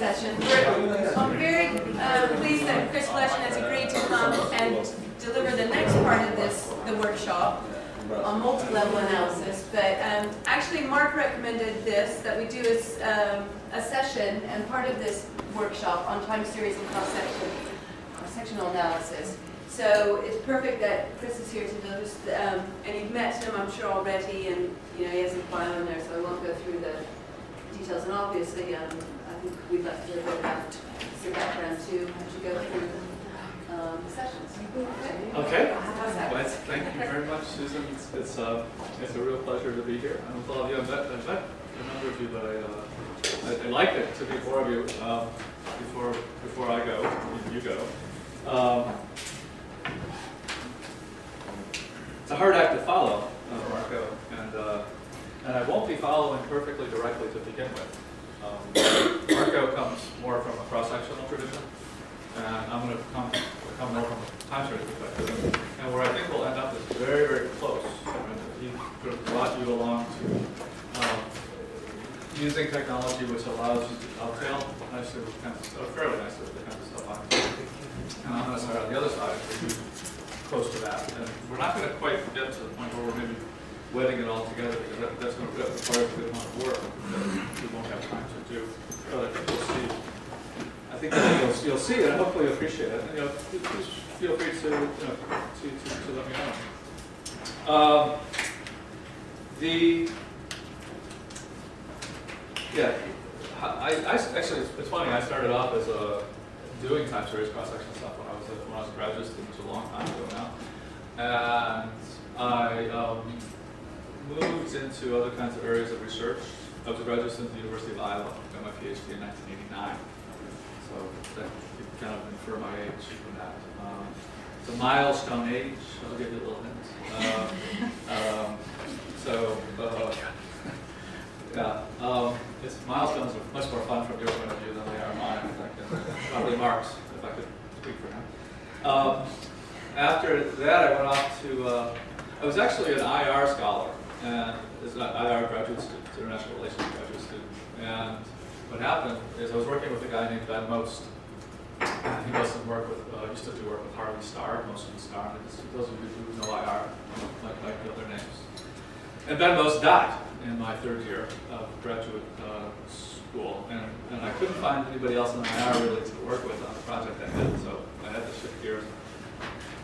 session. I'm very pleased that Chris Fleshman has agreed to come and deliver the next part of this, the workshop, on multi-level analysis. But actually, Mark recommended this, that we do a session and part of this workshop on time series and cross-sectional analysis. So it's perfect that Chris is here to notice, and you've met him, I'm sure, already, and you know he has a file in there, so I won't go through the details. And obviously, I think we left a little bit about your background too, as you go through the sessions. Okay. Well, thank you very much, Susan. It's a real pleasure to be here. I'm with all of you. I've met a number of you that I'd like it to be more of you before I go, you go. It's a hard act to follow, Marco, and I won't be following perfectly directly to begin with. Marco comes more from a cross-sectional tradition, and I'm going to come more from a time series perspective, and where I think we'll end up is very, very close. I mean, he sort of brought you along to using technology which allows you to dovetail nicely with kind of stuff, fairly nicely with the kind of stuff I'm doing. And I'm going to start on the other side. Close to that, and we're not going to quite get to the point where we're maybe wedding it all together, because that's going to require a good amount of work that we won't have time to do. But I think you'll see. I think you'll see it, and hopefully you'll appreciate it. And, you know, please feel free to to let me know. I actually, it's funny. I started off as doing time series cross-sectional stuff when I was a graduate student, which was a long time ago now. And I moved into other kinds of areas of research. I was a graduate student at the University of Iowa. I got my PhD in 1989. So you can kind of infer my age from that. It's a milestone age. I'll give you a little hint. Yeah, milestones are much more fun from your point of view than they are mine. In fact, probably Mark's, if I could speak for him. After that, I went off to, I was actually an IR scholar, and as an IR graduate student, international relations graduate student. And what happened is I was working with a guy named Ben Most. He used to do work with Harvey Starr, Most and Starr. Those of you who know IR, like the other names. And Ben Most died in my third year of graduate school, and I couldn't find anybody else in the IR really to work with on the project I had, so I had to shift gears.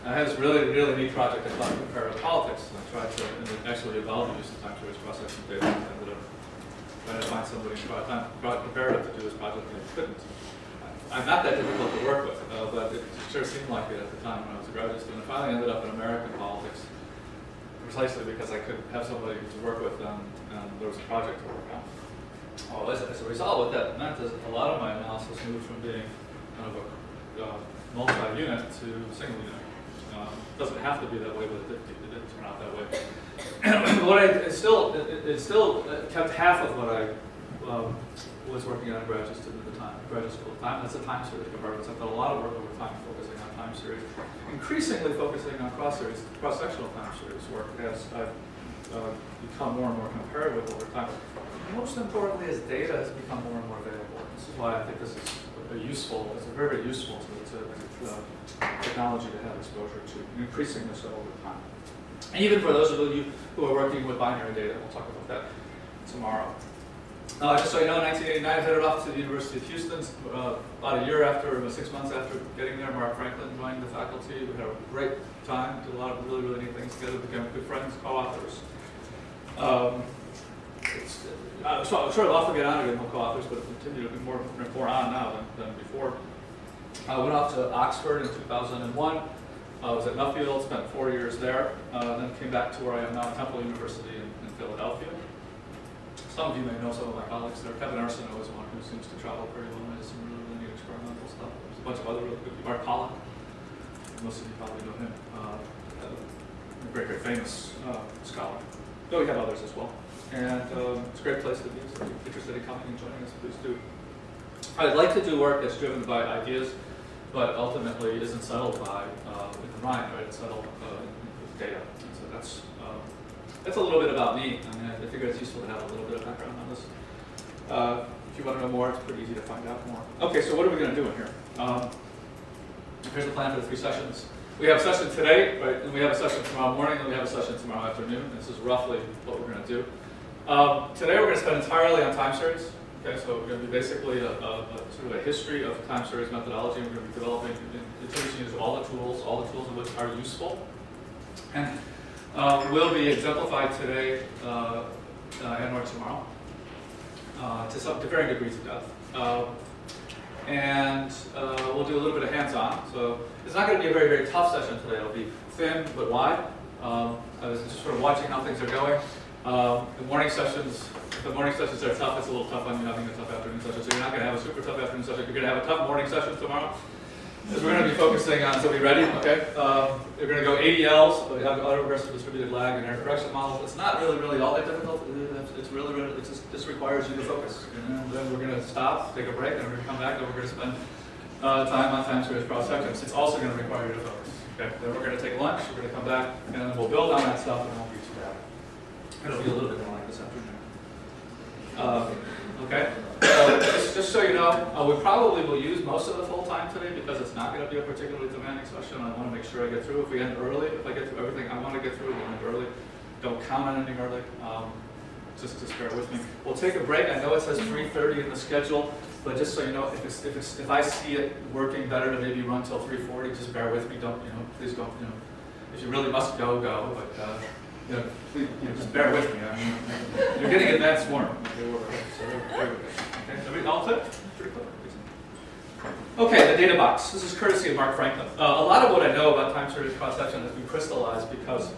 And I had this really, really neat project I thought about comparative politics, and I tried to actually evolve the use of time series cross-section data, and I ended up trying to find somebody who brought comparative to do this project, and I couldn't. I'm not that difficult to work with, but it sure seemed like it at the time when I was a graduate student. I finally ended up in American politics, precisely because I couldn't have somebody to work with, and there was a project to work on. Oh, as a result, what that meant is a lot of my analysis moved from being kind of a multi-unit to single unit. It doesn't have to be that way, but it didn't turn out that way. But it still kept half of what I was working on a graduate student at the time, graduate school at the time. That's a time series department. I've done a lot of work over time focusing on time series, increasingly focusing on cross-sectional time series work as I've become more and more comparative over time. Most importantly, as data has become more and more available. This is why I think this is a useful, it's a very useful technology to have exposure to, increasingly so over time. And even for those of you who are working with binary data, we'll talk about that tomorrow. Just so you know, in 1989, I headed off to the University of Houston. About a year after, about 6 months after getting there, Mark Franklin joined the faculty. We had a great time, did a lot of really, really neat things together, became good friends, co-authors. I'm sure I'll often get on again with co-authors, but it'll continue to be more on now than before. I went off to Oxford in 2001. I was at Nuffield, spent 4 years there, then came back to where I am now, Temple University in Philadelphia. Some of you may know some of my colleagues there. Kevin Arsenault is one who seems to travel pretty well and has some really, really neat experimental stuff. There's a bunch of other really good people. Mark Pollock, most of you probably know him. A very, very famous scholar. Though we have others as well. And it's a great place to be. So if you're interested in coming and joining us, please do. I'd like to do work that's driven by ideas, but ultimately isn't settled by the mind, right? It's settled with data. And so that's a little bit about me. I mean, I figure it's useful to have a little bit of background on this. If you want to know more, it's pretty easy to find out more. Okay, so what are we going to do in here? Here's the plan for the three sessions. We have a session today, right, and we have a session tomorrow morning, and we have a session tomorrow afternoon. This is roughly what we're going to do. Today we're going to spend entirely on time series. Okay, so we're going to be basically a sort of a history of the time series methodology. We're going to be developing and continuing to use all the tools of which are useful, and will be exemplified today and/or tomorrow to varying degrees of depth. And we'll do a little bit of hands-on. So it's not going to be a very, very tough session today. It'll be thin but wide. It's just sort of watching how things are going. The morning sessions are tough. It's a little tough on you having a tough afternoon session. So you're not going to have a super tough afternoon session. You're going to have a tough morning session tomorrow, because we're going to be focusing on, so be ready, okay? We're going to go ADLs, so we have autoregressive distributed lag and error correction models. It's not really, really all that difficult. It's really, really, it just requires you to focus. And then we're going to stop, take a break, and we're going to come back, and we're going to spend time on time series cross sections. It's also going to require you to focus, okay? Then we're going to take lunch, we're going to come back, and then we'll build on that stuff, and it won't be too bad. It'll be a little bit more like this afternoon. Okay, just so you know, we probably will use most of the full time today because it's not going to be a particularly demanding session. I want to make sure I get through. If we end early, if I get through everything I want to get through, we'll end early. Don't count on ending early. Just bear with me. We'll take a break. I know it says 3:30 in the schedule, but just so you know, if I see it working better to maybe run till 3:40, just bear with me. Don't, you know, please don't, you know, if you really must go, go. But you know, please, you know, just bear with me. I mean, you're getting advanced warning. Okay, the data box. This is courtesy of Mark Franklin. A lot of what I know about time series cross-section has been crystallized because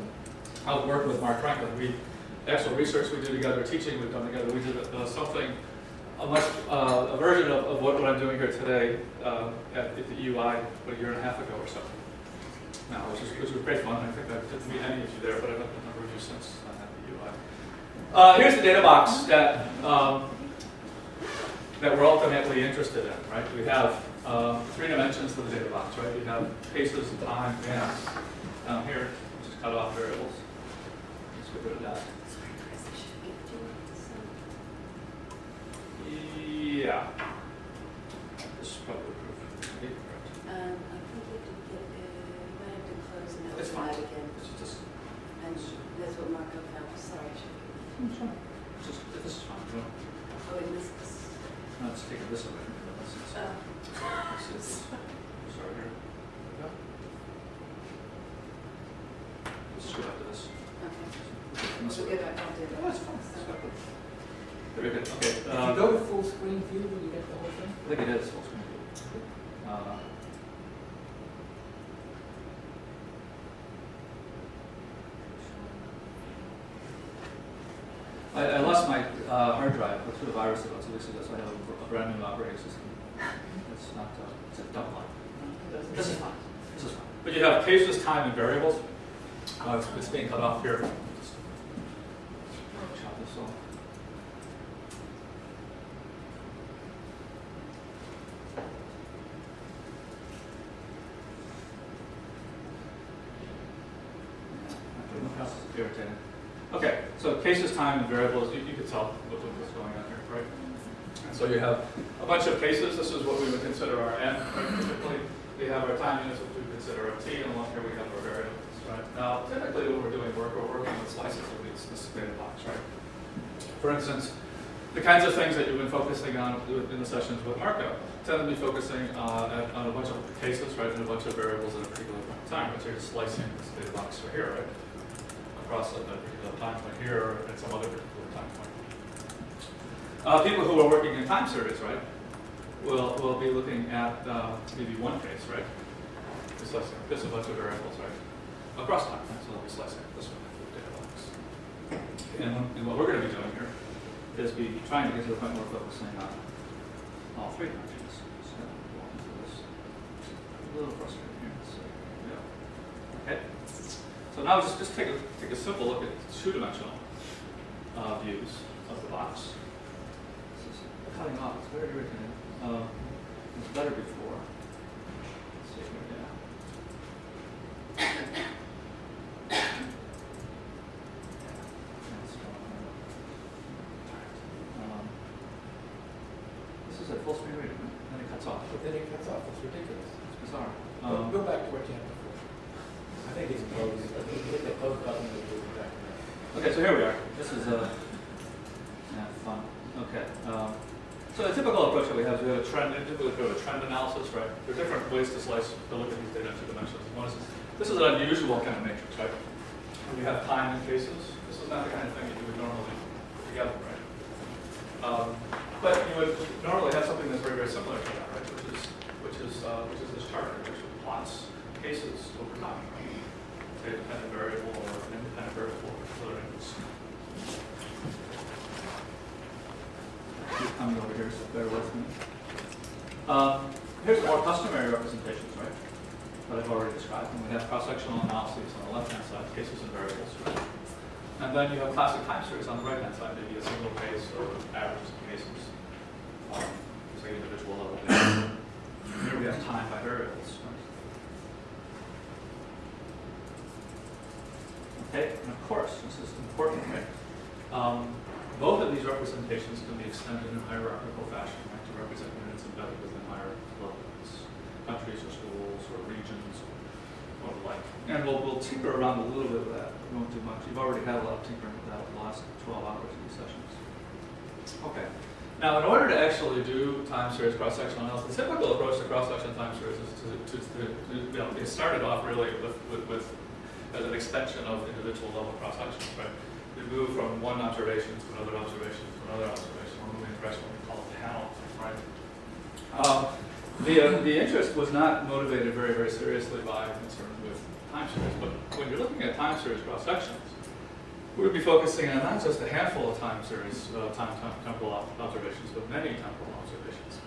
I've worked with Mark Franklin. The actual research we do together, teaching we've done together, we did a version of what I'm doing here today at the EUI about a year and a half ago or so. Now, which was great fun. I think I didn't meet any of you there, but I've met a number of you since at the EUI. Here's the data box that we're ultimately interested in, right? We have three dimensions to the data box, right? We have cases, time, bands down here, which is cutoff variables. Let's get rid of that. Yeah. This is probably proof. I think you might have to close and open that again. It's just, and that's what Marco found. Sorry, I should be. This is fine. Oh, and this is. No, let's take this away. This is sorry here. There we go. Let's go back to this. Okay. We'll get back to it. Oh, that's fine. Very good. Okay. Did you go to full screen view when you get the whole thing? I think it is full screen view. I lost my hard drive through a virus about 2 weeks ago, so I have a brand new operating system. It's not, it's a dumb line. This is fine. This is fine. But you have cases, time, and variables. It's being cut off here. Just chop this off. Cases, time, and variables, you can tell what's going on here, right? And so you have a bunch of cases. This is what we would consider our n, right? Typically, we have our time units, which we consider our t, and along here we have our variables, right? Now, typically when we're doing work, we're working with slices of this data box, right? For instance, the kinds of things that you've been focusing on in the sessions with Marco tend to be focusing on a bunch of cases, right, and a bunch of variables at a particular point in time, which are just slicing this data box right here, right? Across at that particular time point here and some other particular time point. People who are working in time series, right, will be looking at maybe one case, right? There's a bunch of variables, right? Across time, right? So they'll be slicing this one into data box. And what we're going to be doing here is be trying to get to the point where we're focusing on all three dimensions. So we'll go into this. A little frustrating here. So, yeah. Okay. So now just take a simple look at two-dimensional views of the box. This is cutting off. It's very irritating. It was better before. Let's see here. Yeah. goes at full speed radio, and then it cuts off. But then it cuts off. It's ridiculous. It's bizarre. Go back to what you had before. I think it's closed. I think you hit the close button and it goes back. Okay, so here we are. This is fun. Okay. So a typical approach that we have is we have a trend. Typically, we have a trend analysis, right? There are different ways to slice to look at these data in two dimensions. One is this is an unusual kind of matrix, right? When you have time and cases, this is not the kind of thing that you would normally put together, right? But you would normally have something that's very, very similar to that, right? Which is this chart, which plots cases over time, say, a dependent variable or an independent variable for particular angles. Keep coming over here, so bear with me. Here's more customary representations, right? That I've already described. And we have cross-sectional analyses on the left-hand side, cases and variables, right? And then you have classic time series on the right-hand side, maybe a single case or averages of cases. Say individual level data. Here we have time by variables, right? Okay, and of course, this is important, right? Both of these representations can be extended in hierarchical fashion, right, to represent units embedded within higher levels, countries or schools or regions or the like. And we'll tinker around a little bit with that. We won't do much. You've already had a lot of tinkering with that over the last 12 hours in these sessions. Okay. Now, in order to actually do time series cross-sectional analysis, the typical approach to cross-section time series is to get started off really with as an extension of individual level cross-sections, right? We move from one observation to another observation to another observation. We're moving across what we call a panel, right? The interest was not motivated very, very seriously by concern with time series, but when you're looking at time series cross-sections, we would be focusing on not just a handful of time series temporal observations, but many temporal observations.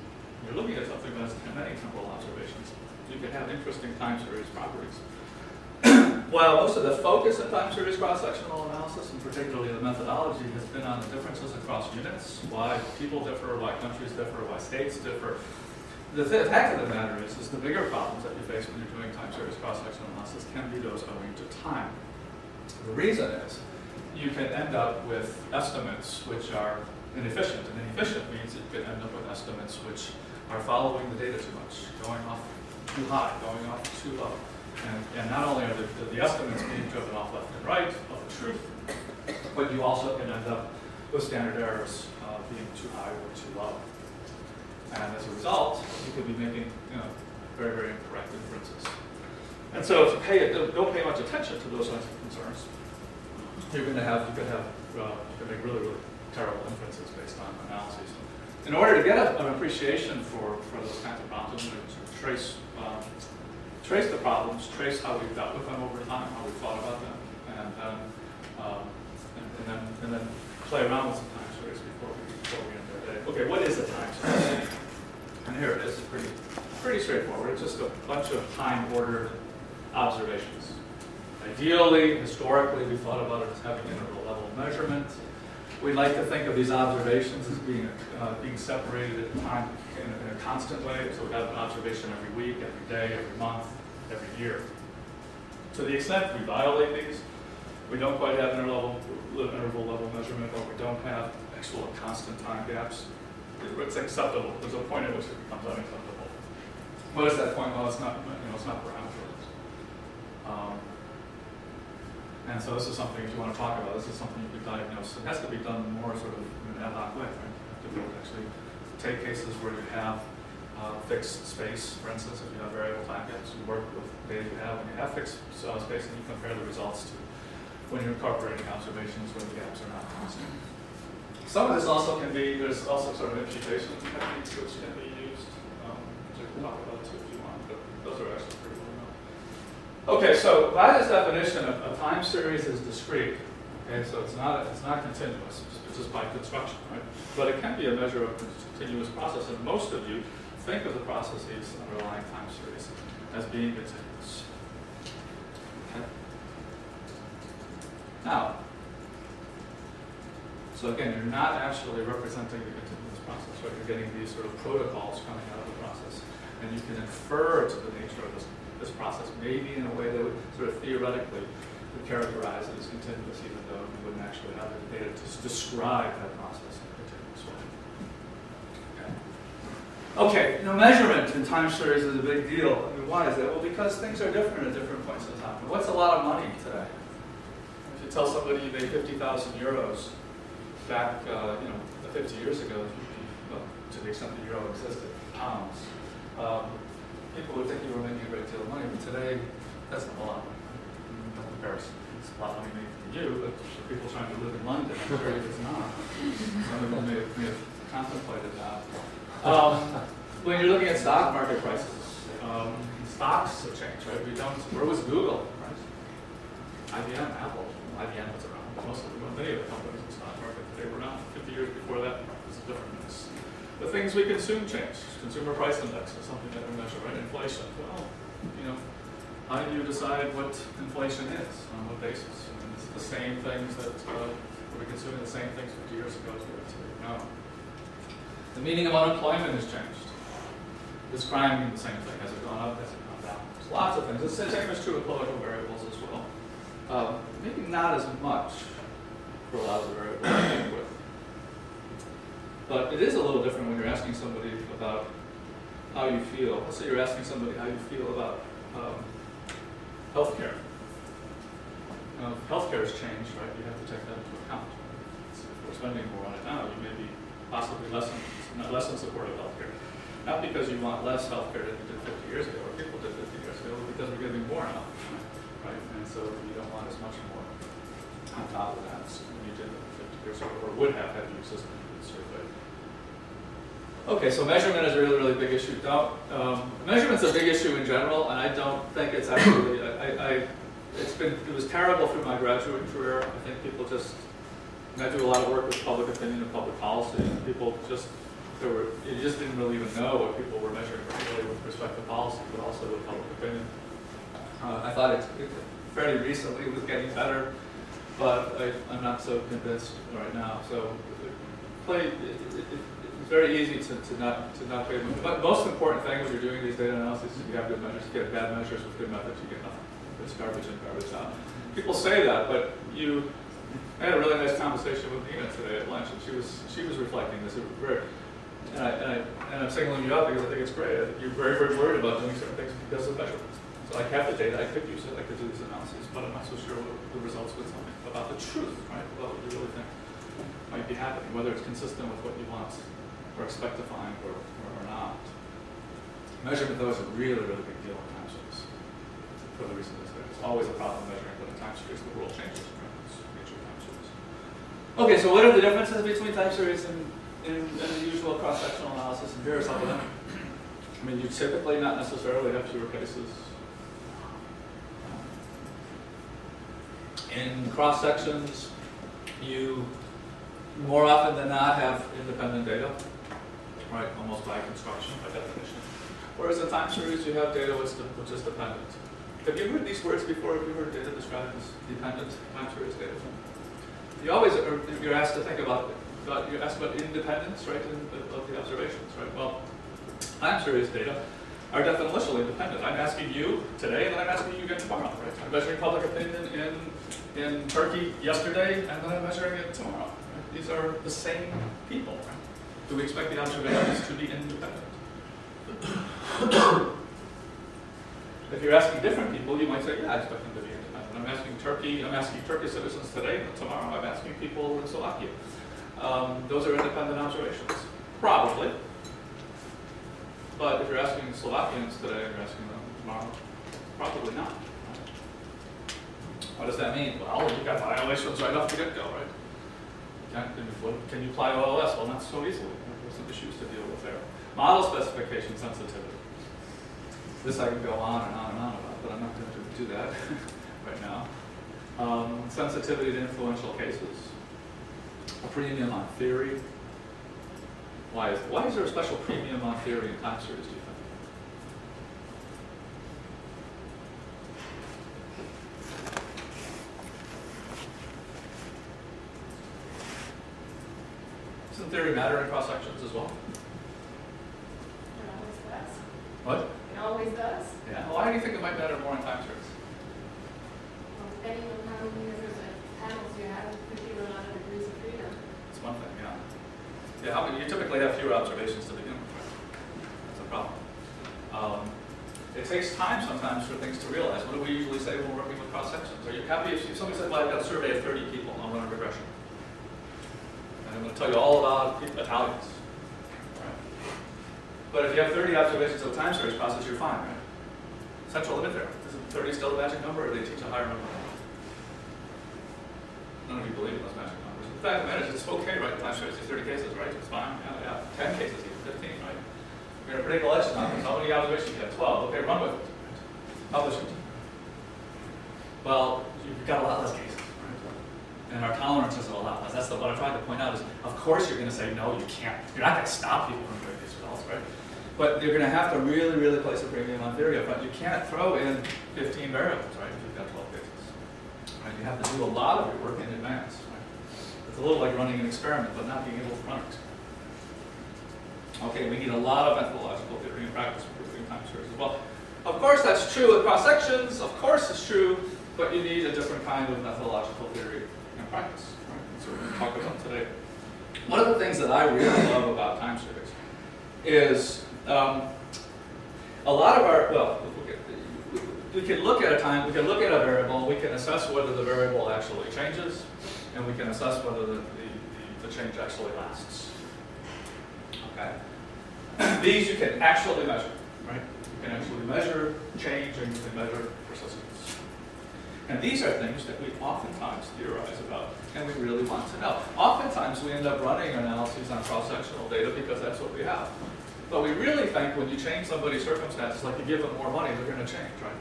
When you're looking at something that's many temporal observations, you can have interesting time series properties. While most of the focus of time series cross-sectional analysis, and particularly the methodology, has been on the differences across units, why people differ, why countries differ, why states differ, the fact of the matter is the bigger problems that you face when you're doing time series cross-sectional analysis can be those owing to time. The reason is you can end up with estimates which are inefficient, and inefficient means you can end up with estimates which are following the data too much, going off too high, going off too low. And not only are the estimates being driven off left and right of the truth, but you also can end up with standard errors being too high or too low. And as a result, you could be making very, very incorrect inferences. And so if you don't pay much attention to those kinds of concerns, you're going to have, you can make really, really terrible inferences based on analyses. In order to get an appreciation for those kinds of problems, you can trace the problems, trace how we've dealt with them over time, how we've thought about them, and then play around with some time series before we end our day. Okay, what is a time series? And here it is. It's pretty straightforward. It's just a bunch of time-ordered observations. Ideally, historically, we thought about it as having interval level measurement. We like to think of these observations as being separated in time in a constant way. So we have an observation every week, every day, every month, every year. To the extent we violate these, we don't quite have interval level measurement, or we don't have actual constant time gaps. It's acceptable. There's a point at which it becomes unacceptable. What is that point? Well, it's not parameterized. And so this is something, if you want to talk about, this is something you could diagnose. It has to be done more sort of in an ad hoc way, right? You have to actually take cases where you have fixed space, for instance, if you have variable time gaps, you work with data you have, and you have fixed space, and you compare the results to when you're incorporating observations where the gaps are not constant. Some of this also can be, there's also sort of imputation techniques which can be used, which I can talk about too if you want, but those are actually pretty well known. Okay, so by this definition, a time series is discrete. Okay, so it's not continuous, it's just by construction, right? But it can be a measure of continuous process, and most of you think of the processes underlying time series as being continuous. Okay. Now, so again, you're not actually representing the continuous process, right? You're getting these sort of protocols coming out of the process, and you can infer to the nature of this process, maybe in a way that would sort of theoretically would characterize it as continuous, even though you wouldn't actually have the data to describe that process in a continuous way. Okay. Okay, now measurement in time series is a big deal. I mean, why is that? Well, because things are different at different points in time. What's a lot of money today? If you tell somebody you made 50,000 euros back, 50 years ago, well, to the extent the euro existed, pounds, people would think you were making a great deal of money. But today, that's not a lot of money. Don't embarrass me. It's a lot of money made from you, but for people trying to live in London, I'm sure it's not. Some people may have contemplated that. When you're looking at stock market prices, stocks have changed, right? Where was Google, right? IBM, Apple. IBM was around. Many of the companies in the stock market, they were around 50 years before that. It was a different mix. The things we consume change. Consumer price index is something that we measure, right? Inflation. Well, how do you decide what inflation is? On what basis? I mean, it's the same things that we're consuming the same things 50 years ago as we are today. No. The meaning of unemployment has changed. Does crime mean the same thing? Has it gone up? Has it gone down? There's lots of things. It's the same as true with political variables as well. Maybe not as much for a lot of the variables to think with. But it is a little different when you're asking somebody about how you feel. Let's say you're asking somebody how you feel about healthcare. Now, healthcare has changed, right? You have to take that into account. So if we're spending more on it now, you may be possibly less in support of healthcare. Not because you want less healthcare than you did 50 years ago, or people did 50 years ago, but because we're giving more out, right? And so you don't want as much more on top of that as you did 50 years ago, or would have had you existed in the survey. Okay, so measurement is a really, really big issue. Measurement's a big issue in general, and I don't think it's actually. It was terrible through my graduate career. I think people just. And I do a lot of work with public opinion and public policy, and people just, you just didn't really even know what people were measuring, particularly with respect to policy, but also with public opinion. I thought it fairly recently was getting better, but I'm not so convinced right now. So it's very easy to not pay attention. But most important thing when you're doing these data analyses is you have good measures, you get bad measures. With good methods, you get nothing. It's garbage in, garbage out. People say that, but I had a really nice conversation with Nina today at lunch, and she was reflecting this. It was great. And I'm singling you out because I think it's great. I think you're very, very worried about doing certain things because of measurements. So I have the data, I could use it, I could do these analyses, but I'm not so sure what the results would tell me about the truth, right? About what you really think might be happening, whether it's consistent with what you want or expect to find or not. Measurement, though, is a really, really big deal in time series. For the reason that there's always a problem measuring, but in time series, the world changes. Okay, so what are the differences between time series and the usual cross-sectional analysis? And here are some of them. I mean, you typically not necessarily have fewer cases. In cross-sections, you more often than not have independent data, right? Almost by construction, by definition. Whereas in time series, you have data which is dependent. Have you heard these words before? Have you heard data described as dependent time series data? You always are, you're asked to think about you're asked about independence, right, of the observations, right? Well, time series data are definitionally independent. I'm asking you today, and then I'm asking you again tomorrow, right? I'm measuring public opinion in Turkey yesterday, and then I'm measuring it tomorrow. Right? These are the same people, right? Do we expect the observations to be independent? If you're asking different people, you might say, yeah, I expect them to be independent. I'm asking Turkish citizens today, but tomorrow I'm asking people in Slovakia. Those are independent observations, probably. But if you're asking Slovakians today and you're asking them tomorrow, probably not. What does that mean? Well, you've got violations right off the get-go, right? Can you apply OLS? Well, not so easily. There's some issues to deal with there. Model specification sensitivity. This I can go on and on and on about, but I'm not going to do that. Right now. Sensitivity to influential cases. A premium on theory. Why is there a special premium on theory in time series, do you think? Doesn't theory matter in cross-sections as well? It always does. What? It always does. Yeah. Well, why do you think it might matter more in time series? Depending on how many users and panels you have, it could be 100 degrees of freedom. That's one thing, yeah. Yeah, you typically have fewer observations to begin with. takes time sometimes for things to realize. What do we usually say when we're working with cross-sections? Are you happy if somebody said, well, I've got a survey of 30 people and I'll run a regression? And I'm going to tell you all about Italians. Right? But if you have 30 observations of a time series process, you're fine, right? Central limit there. Isn't 30 still the magic number, or do they teach a higher number? None of you believe in those magic numbers. In fact, man, it's okay, right? Time series is 30 cases, right? It's fine. Yeah, yeah. 10 cases, even 15, right? You're going to predict election outcomes. How many observations you have? 12. Okay, run with it. Publish it. Well, you've got a lot less cases, right? And our tolerance is a lot less. That's what I'm trying to point out is, of course you're going to say, no, you can't. You're not going to stop people from doing these results, right? But you're going to have to really, really place a premium on theory up front. You can't throw in 15 variables, right, if you've got 12 cases. Right? You have to do a lot of your work in advance. Right? It's a little like running an experiment, but not being able to run an experiment. Okay, we need a lot of methodological theory and practice for proving time series as well. Of course that's true with cross-sections, of course it's true, but you need a different kind of methodological theory and practice. Right? That's what we're going to talk about today. One of the things that I really love about time series is a lot of our, well, we can look at a time, we can look at a variable, we can assess whether the variable actually changes, and we can assess whether the change actually lasts. Okay. These you can actually measure, right? You can actually measure change and you can measure persistence. And these are things that we oftentimes theorize about and we really want to know. Oftentimes we end up running analyses on cross-sectional data because that's what we have. But we really think when you change somebody's circumstances, like you give them more money, they're going to change, right?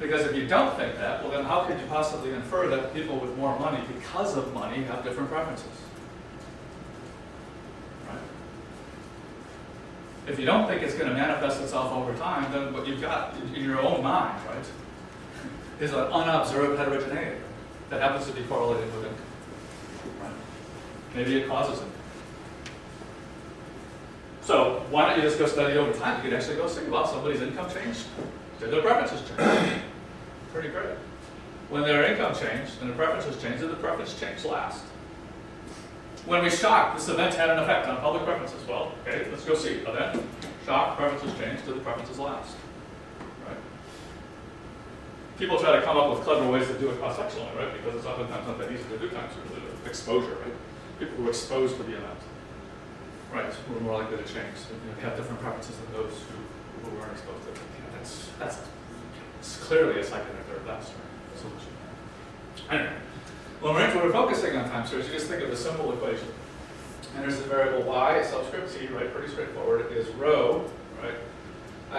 Because if you don't think that, well then how could you possibly infer that people with more money because of money have different preferences? If you don't think it's going to manifest itself over time, then what you've got in your own mind, right, is an unobserved heterogeneity that happens to be correlated with income. Right? Maybe it causes income. So why don't you just go study over time? You could actually go see, well, somebody's income changed, did their preferences change? Pretty great. When their income changed and their preferences changed, did the preference change last? When we shocked, this event had an effect on public preferences. Well, okay, let's go see. Event, shock, preferences change, do the preferences last? Right? People try to come up with clever ways to do it cross-sectionally, right? Because it's oftentimes not that easy to do times really exposure, right? People who are exposed to the event, right, who are more likely to change. They have different preferences than those who weren't exposed to it. Yeah, that's clearly a second or third best solution. Anyway. When we're focusing on time series, you just think of the simple equation. And there's the variable y, subscript c, right? Pretty straightforward. It is rho, right?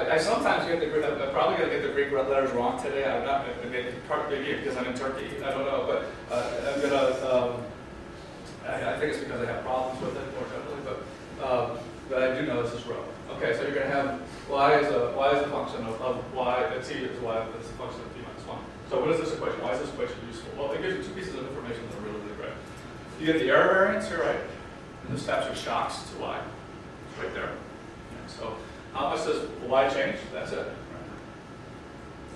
I sometimes get the, I'm probably going to get the Greek red letters wrong today. I'm not, maybe because I'm in Turkey, I don't know, but I'm going to, I think it's because I have problems with it more generally, but I do know this is rho. Okay, so you're going to have y is a function of y, c is y, it's a function of p minus 1. So what is this equation? Why is this equation useful? Well, it gives you two pieces of information that are really, really great. You get the error variance here, right? And this taps your shocks to y. It's right there. And so how much does y change? That's it. Right?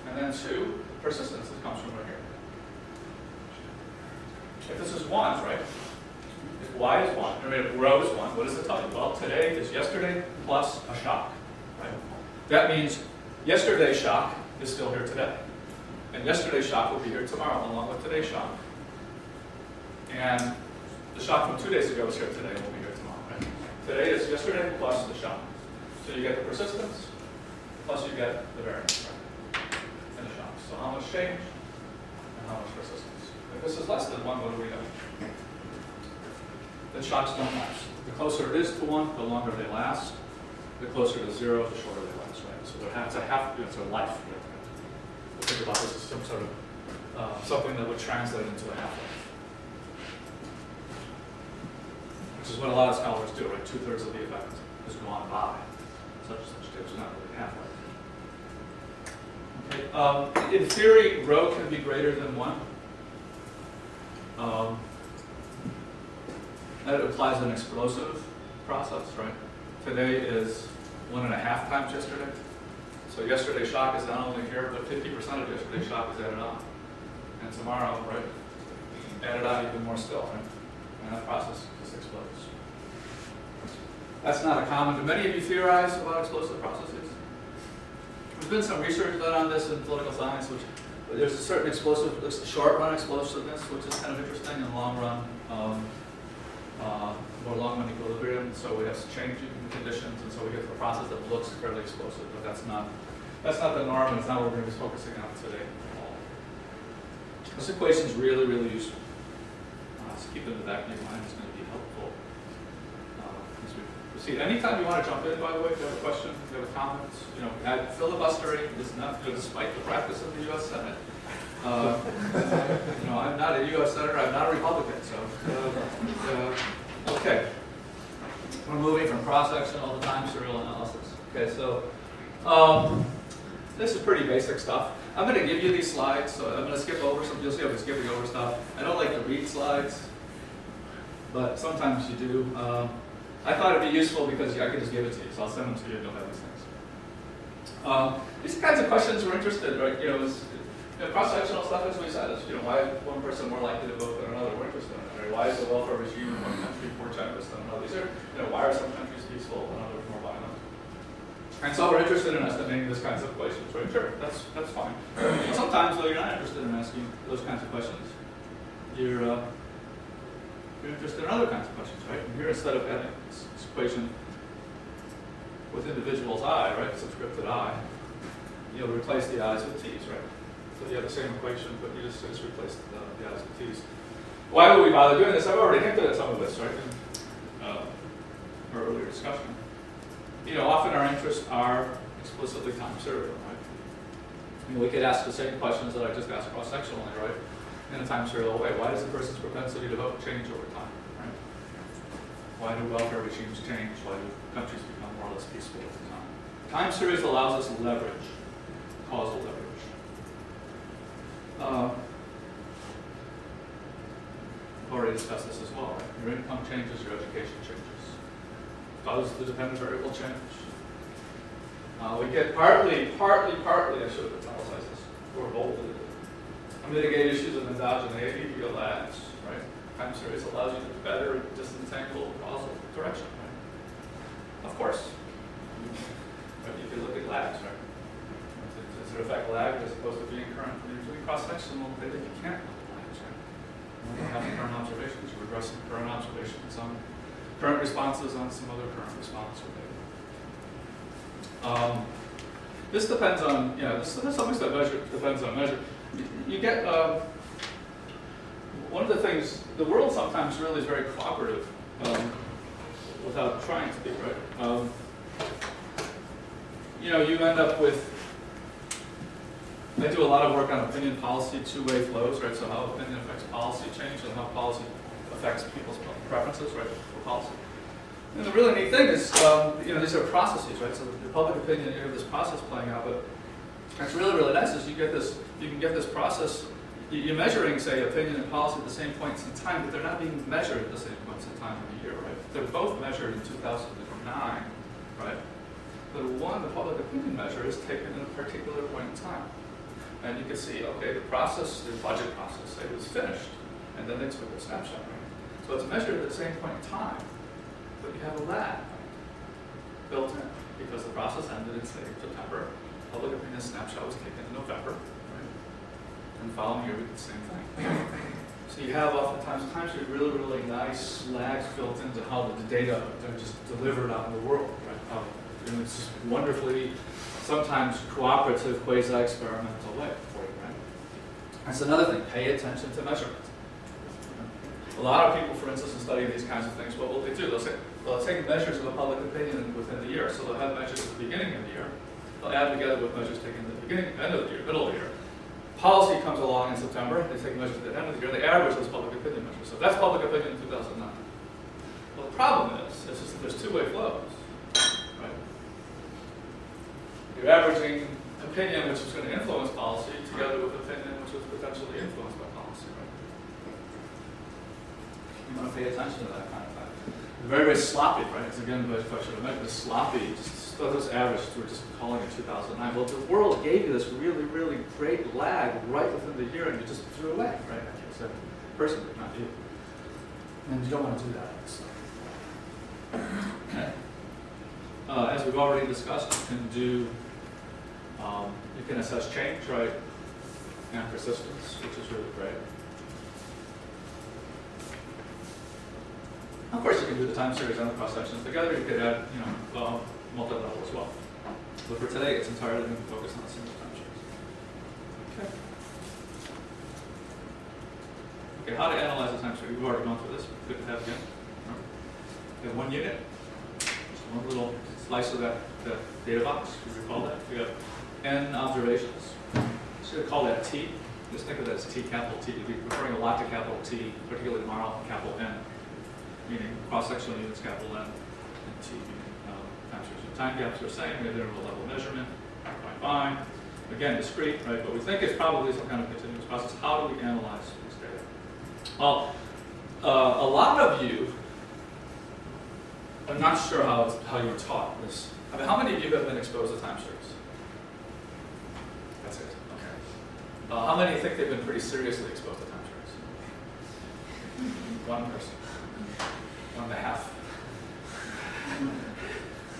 And then two, persistence that comes from right here. If this is 1, right? If y is 1, I mean if rho is 1, what does it tell you? Well, today is yesterday plus a shock. Right? That means yesterday's shock is still here today. And yesterday's shock will be here tomorrow, along with today's shock. And the shock from 2 days ago is here today and will be here tomorrow. Right? Today is yesterday plus the shock. So you get the persistence, plus you get the variance, right? And the shock. So how much change and how much persistence? If this is less than 1, what do we know? The shocks don't last. The closer it is to 1, the longer they last. The closer to 0, the shorter they last. Right? So it's a half, it's a life. Right? We'll think about this as some sort of something that would translate into a half-life. Which is what a lot of scholars do, right? 2/3 of the effect is gone by. Such and such days are not really half-life. Okay. In theory, rho can be greater than 1. That implies an explosive process, right? Today is 1.5 times yesterday. So yesterday's shock is not only here, but 50% of yesterday's shock is added on. And tomorrow, right, added on even more still, right? And that process just explodes. That's not uncommon. Do many of you theorize about explosive processes? There's been some research done on this in political science, which there's a certain explosive, short-run explosiveness, which is kind of interesting, and long-run, more long-run equilibrium. So we have change in conditions, and so we get a process that looks fairly explosive, but that's not the norm, and it's not what we're going to be focusing on today at all. This equation is really, really useful. So keep it in the back of your mind. It's going to be helpful as we proceed. Anytime you want to jump in, by the way, if you have a question, if you have a comment, you know, filibustering is not, you know, despite the practice of the U.S. Senate. You know, I'm not a U.S. Senator. I'm not a Republican. So, okay. We're moving from cross-section all the time to serial analysis. Okay, so this is pretty basic stuff. I'm going to give you these slides, so I'm going to skip over some. You'll see I'll be skipping over stuff. I don't like to read slides, but sometimes you do. I thought it'd be useful because I could just give it to you, so I'll send them to you and you'll have these things. These kinds of questions were interested, right? You know, cross-sectional stuff, as we said, is, you know, why is one person more likely to vote than another? We're interested in that, right? Why is the welfare regime in one country more generous than another? These are, you know, why are some countries peaceful and others more violent? And so we're interested in estimating those kinds of questions, right? Sure, that's fine. Sometimes, though, you're not interested in asking those kinds of questions. You're interested in other kinds of questions, right? And here, instead of having this equation with individuals I, right, subscripted I, you'll replace the i's with t's, right? So you have the same equation, but you just replace the i's with t's. Why would we bother doing this? I've already hinted at some of this, right, in our earlier discussion. You know, often our interests are explicitly time serial, right? I mean, we could ask the same questions that I just asked cross-sectionally, right? In a time serial way. Why does a person's propensity to vote change over time, right? Why do welfare regimes change? Why do countries become more or less peaceful over time? Time series allows us leverage, causal leverage. I've already discussed this as well, right? Your income changes, your education changes. Does the dependent variable change? We get partly, I should have italicized this, or bolded. Mitigate issues of endogeneity via lags, right? Time series allows you to better disentangle causal direction, right? Of course. But you can look at lags, right? Does it affect lag as opposed to being current? When you're doing cross-sectional, they think you can't look at lags, right? You don't have current observations, you're regressing current observations on current responses on some other current response or data. This depends on, yeah, this is something that depends on measure. You get, one of the things, the world sometimes really is very cooperative without trying to be, right? You know, you end up with, I do a lot of work on opinion policy, two-way flows, right? So how opinion affects policy change and how policy affects people's preferences, right, for policy. And the really neat thing is, you know, these are processes, right? So the public opinion, you have this process playing out, but what's really, really nice is you get this, you can get this process, you're measuring, say, opinion and policy at the same points in time, but they're not being measured at the same points in time in the year, right? They're both measured in 2009, right? But one, the public opinion measure is taken at a particular point in time. And you can see, okay, the process, the budget process, say, was finished, and then they took a snapshot, right? So it's measured at the same point in time, but you have a lag built in because the process ended in, say, September. Public opinion snapshot was taken in November, right? And the following year we did the same thing. So you have oftentimes really, really nice lags built into how the data are just delivered out in the world, right? And it's wonderfully, sometimes cooperative, quasi-experimental way for you, right? That's another thing, pay attention to measurement. A lot of people, for instance, in studying these kinds of things, what will they do? They'll say, well, they'll take measures of a public opinion within the year. So they'll have measures at the beginning of the year. They'll add together with measures taken at the beginning, end of the year, middle of the year. Policy comes along in September. They take measures at the end of the year. They average those public opinion measures. So that's public opinion in 2009. Well, the problem is just that there's two-way flows, right? You're averaging opinion, which is going to influence policy, together with opinion, which was potentially influenced by policy, right? You want to pay attention to that kind of thing. Very, very sloppy, right? It's again the question of measurement. Sloppy, just those averages, we're just calling it 2009. Well, the world gave you this really, really great lag right within the year, and you just threw away, right? So, personally, not you. And you don't want to do that. So. Okay. we've already discussed, you can do, you can assess change, right, and persistence, which is really great. Of course, you can do the time series and the cross sections together. You could add, you know, well, multi-level as well. But for today, it's entirely going to focus on the single time series. Okay. Okay, how to analyze the time series? We've already gone through this. Good to have again. We have one unit, just one little slice of that data box. We recall that. We have n observations. Should I call that T? Just think of that as T, capital T. You'll be referring a lot to capital T, particularly tomorrow, capital N, meaning cross-sectional units, capital N, and T, meaning time series. So time gaps are the same. We have interval level measurement, fine, fine. Again, discrete, right? But we think it's probably some kind of continuous process. How do we analyze this data? Well, a lot of you, I'm not sure how you were taught this. I mean, how many of you have been exposed to time series? That's it. Okay. How many think they've been pretty seriously exposed to time series? One person. One and a half.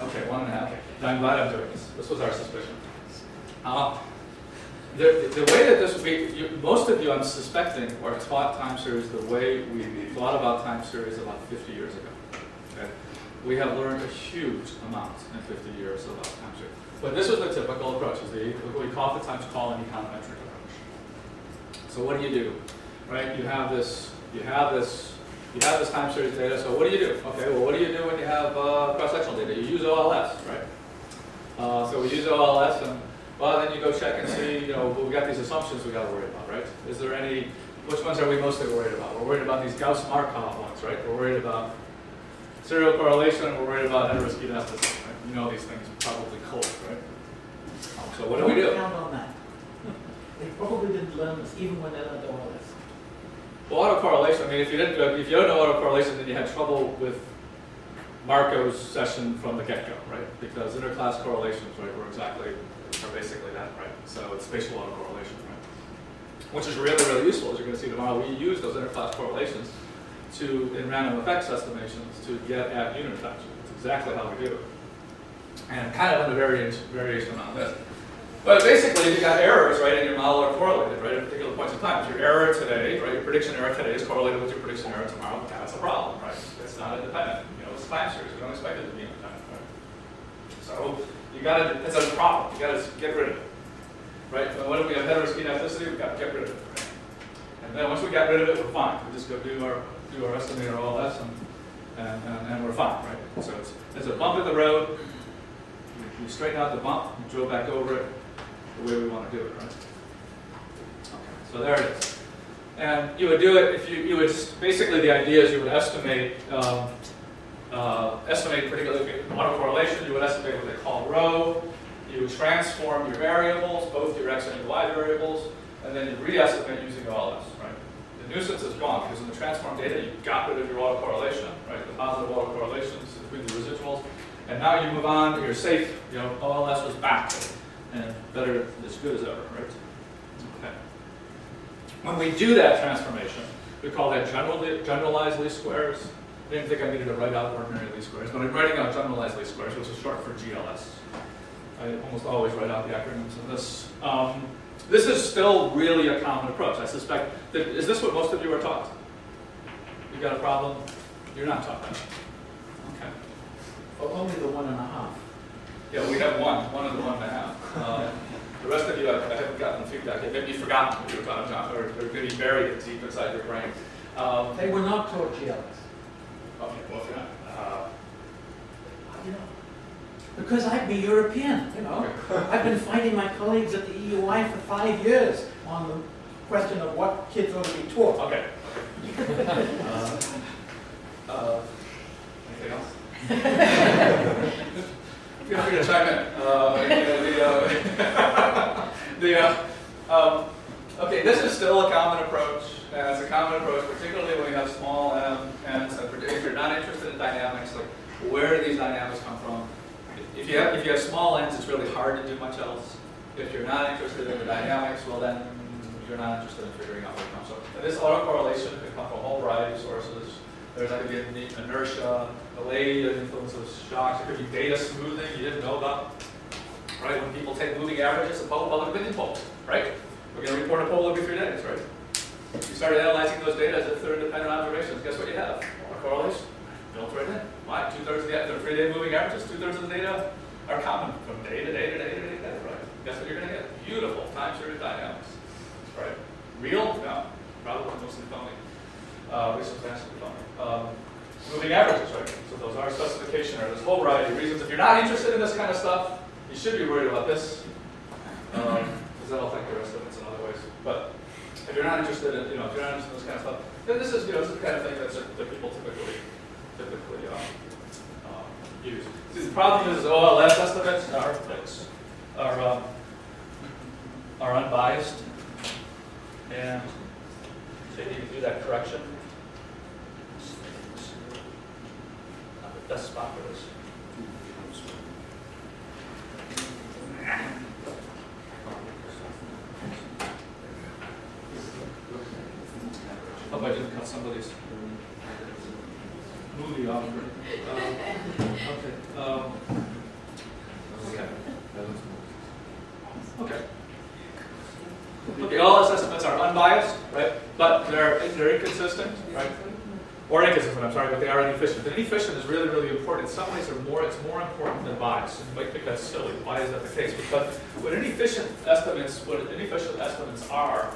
Okay, one and a half. I'm glad I'm doing this. This was our suspicion. The way that this most of you, I'm suspecting, are taught time series the way we thought about time series about 50 years ago. Okay. We have learned a huge amount in 50 years about time series. But this is the typical approach, is what we oftentimes call an econometric approach. So what do you do? Right? You have this time series data, so what do you do? Okay, well, what do you do when you have cross-sectional data? You use OLS, right? So we use OLS, and well, then you go check and see, you know, well, we got these assumptions we got to worry about, right? Is there any, which ones are we mostly worried about? We're worried about these Gauss-Markov ones, right? We're worried about serial correlation, we're worried about heteroskedasticity, right? You know these things are probably cold, right? So what do we do? Count on that. They probably didn't learn this even when they learned OLS. Well, autocorrelation, I mean, if you don't know autocorrelation, then you had trouble with Marco's session from the get-go, right? Because interclass correlations, right, are basically that, right? So it's spatial autocorrelation, right? Which is really, really useful, as you're going to see tomorrow. We use those interclass correlations in random effects estimations, to get at unit time series. That's exactly how we do it. And kind of in the variation on this. But basically, you got errors, right, and your model are correlated, right, at particular points in time. If your error today, right, your prediction error today is correlated with your prediction error tomorrow, that's a problem, right? It's not independent. You know, it's time series. We don't expect it to be independent, right? So you got to, it's a problem. You got to get rid of it, right? And when we have heteroskedasticity, we've got to get rid of it, right? And then once we got rid of it, we're fine. We just go do our estimate or all that, and we're fine, right? So it's a bump in the road. You straighten out the bump, you drill back over it the way we want to do it, right? Okay, so there it is. And you would do it if you would basically, the idea is you would estimate particularly autocorrelation. You would estimate what they call rho. You would transform your variables, both your x and your y variables, and then you re-estimate using all this, right? The nuisance is gone because in the transform data you got rid of your autocorrelation, right? The positive autocorrelations between the residuals, and now you move on. You're safe. You know, OLS was back. And better, as good as ever, right? Okay. When we do that transformation, we call that generalized least squares. I didn't think I needed to write out ordinary least squares, but I'm writing out generalized least squares, which is short for GLS. I almost always write out the acronyms in this. This is still really a common approach. I suspect that, is this what most of you are taught? You got a problem? You're not taught that. Okay. Well, only the 1.5. Yeah, we have one of the 1.5. The rest of you, I haven't gotten the feedback yet. Maybe you've forgotten what you were talking about, or maybe buried it deep inside your brain. They were not taught GLS. Okay, well, if you're not. How do you know? Because I'd be European, you know. Okay. I've been fighting my colleagues at the EUI for 5 years on the question of what kids ought to be taught. Okay. Anything else? Feel free to chime in. Okay, this is still a common approach, and it's a common approach, particularly when you have small m, and so if you're not interested in dynamics, like where do these dynamics come from? If you have small n's, it's really hard to do much else. If you're not interested in the dynamics, well then you're not interested in figuring out where it comes from. And this autocorrelation can come from a whole variety of sources. There's going to be inertia, delay, influence of shocks. There could be data smoothing you didn't know about. Right? When people take moving averages of public opinion polls, right? We're going to report a poll every 3 days, right? You started analyzing those data as if they're independent observations. Guess what you have? A correlation built right in. Why? Two-thirds of the 3 day moving averages, two-thirds of the data are common from day to day to day to day to day, right? Guess what you're going to get? Beautiful time series dynamics, right? Real? No. Probably mostly phony. Which is actually phony. Moving averages, right? So those are specification error. There's a whole variety of reasons. If you're not interested in this kind of stuff, you should be worried about this, because that'll affect the rest of us in other ways. But if you're not interested in, if you're not interested in this kind of stuff, then this is, this is the kind of thing that people typically use. See, the problem is OLS estimates are unbiased, and so you need to do that correction. Not the best spot for this. Hope I didn't cut somebody's movie off. Okay. Okay. All assessments are unbiased, right? But they're inconsistent, right? Or inconsistent, I'm sorry, but they are inefficient. And inefficient is really, really important. In some ways, it's more important than bias. You might think that's silly. Why is that the case? Because what inefficient estimates are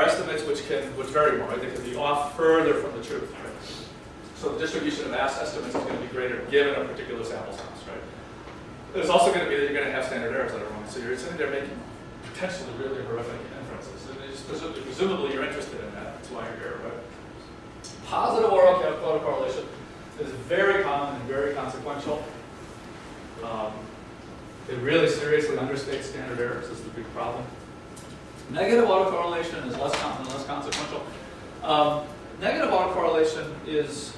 estimates which vary more. Right? They can be off further from the truth. Right? So the distribution of mass estimates is going to be greater given a particular sample size. Right? There's also going to be that you're going to have standard errors that are wrong. So you're sitting there making potentially really horrific inferences. And presumably you're interested in that. That's why you're here, right? Positive oral autocorrelation is very common and very consequential. It really seriously understates standard errors. This is the big problem. Negative autocorrelation is less common and less consequential. Negative autocorrelation is,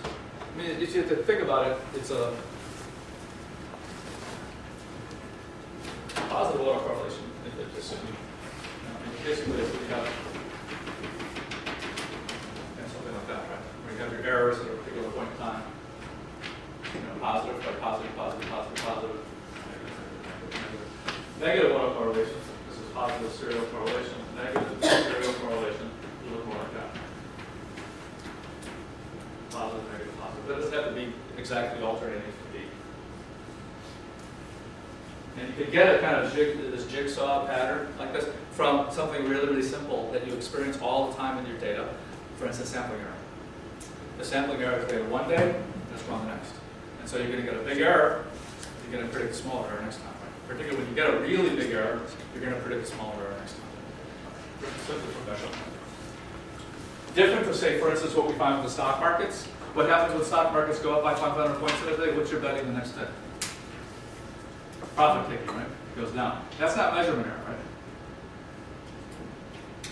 if you have to think about it, it's a positive autocorrelation. Basically, if we have something like that, right? You have your errors at a particular point in time. Positive, right? Positive, positive, positive, positive. Negative autocorrelation. This is positive serial correlation. Negative serial correlation. You look more like that. Positive, negative, positive. That doesn't have to be exactly alternating. It can be. And you can get a kind of this jigsaw pattern like this from something really, really simple that you experience all the time in your data. For instance, sampling error. The sampling error is one day, and it's wrong the next. And so you're going to get a big error, you're going to predict a smaller error next time. Right? Particularly when you get a really big error, you're going to predict a smaller error next time. Simply professional. Different from, say, for instance, what we find with the stock markets. What happens when stock markets go up by 500 points in a day? What's your betting the next day? Profit taking, right? It goes down. That's not measurement error, right?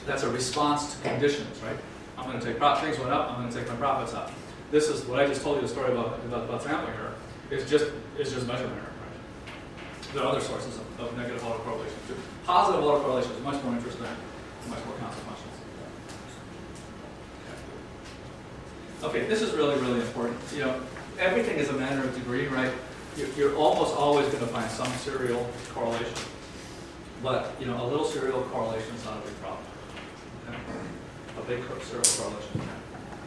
That's a response to conditions, right? I'm going to take things went up. I'm going to take my profits up. This is what I just told you the story about sampling error. It's just measurement error. Right? There are other sources of negative autocorrelation too. Positive autocorrelation is much more interesting, much more consequential. Okay, this is really, really important. Everything is a matter of degree, right? You're almost always going to find some serial correlation, but a little serial correlation is not a big problem. Okay? A big serial correlation. Okay.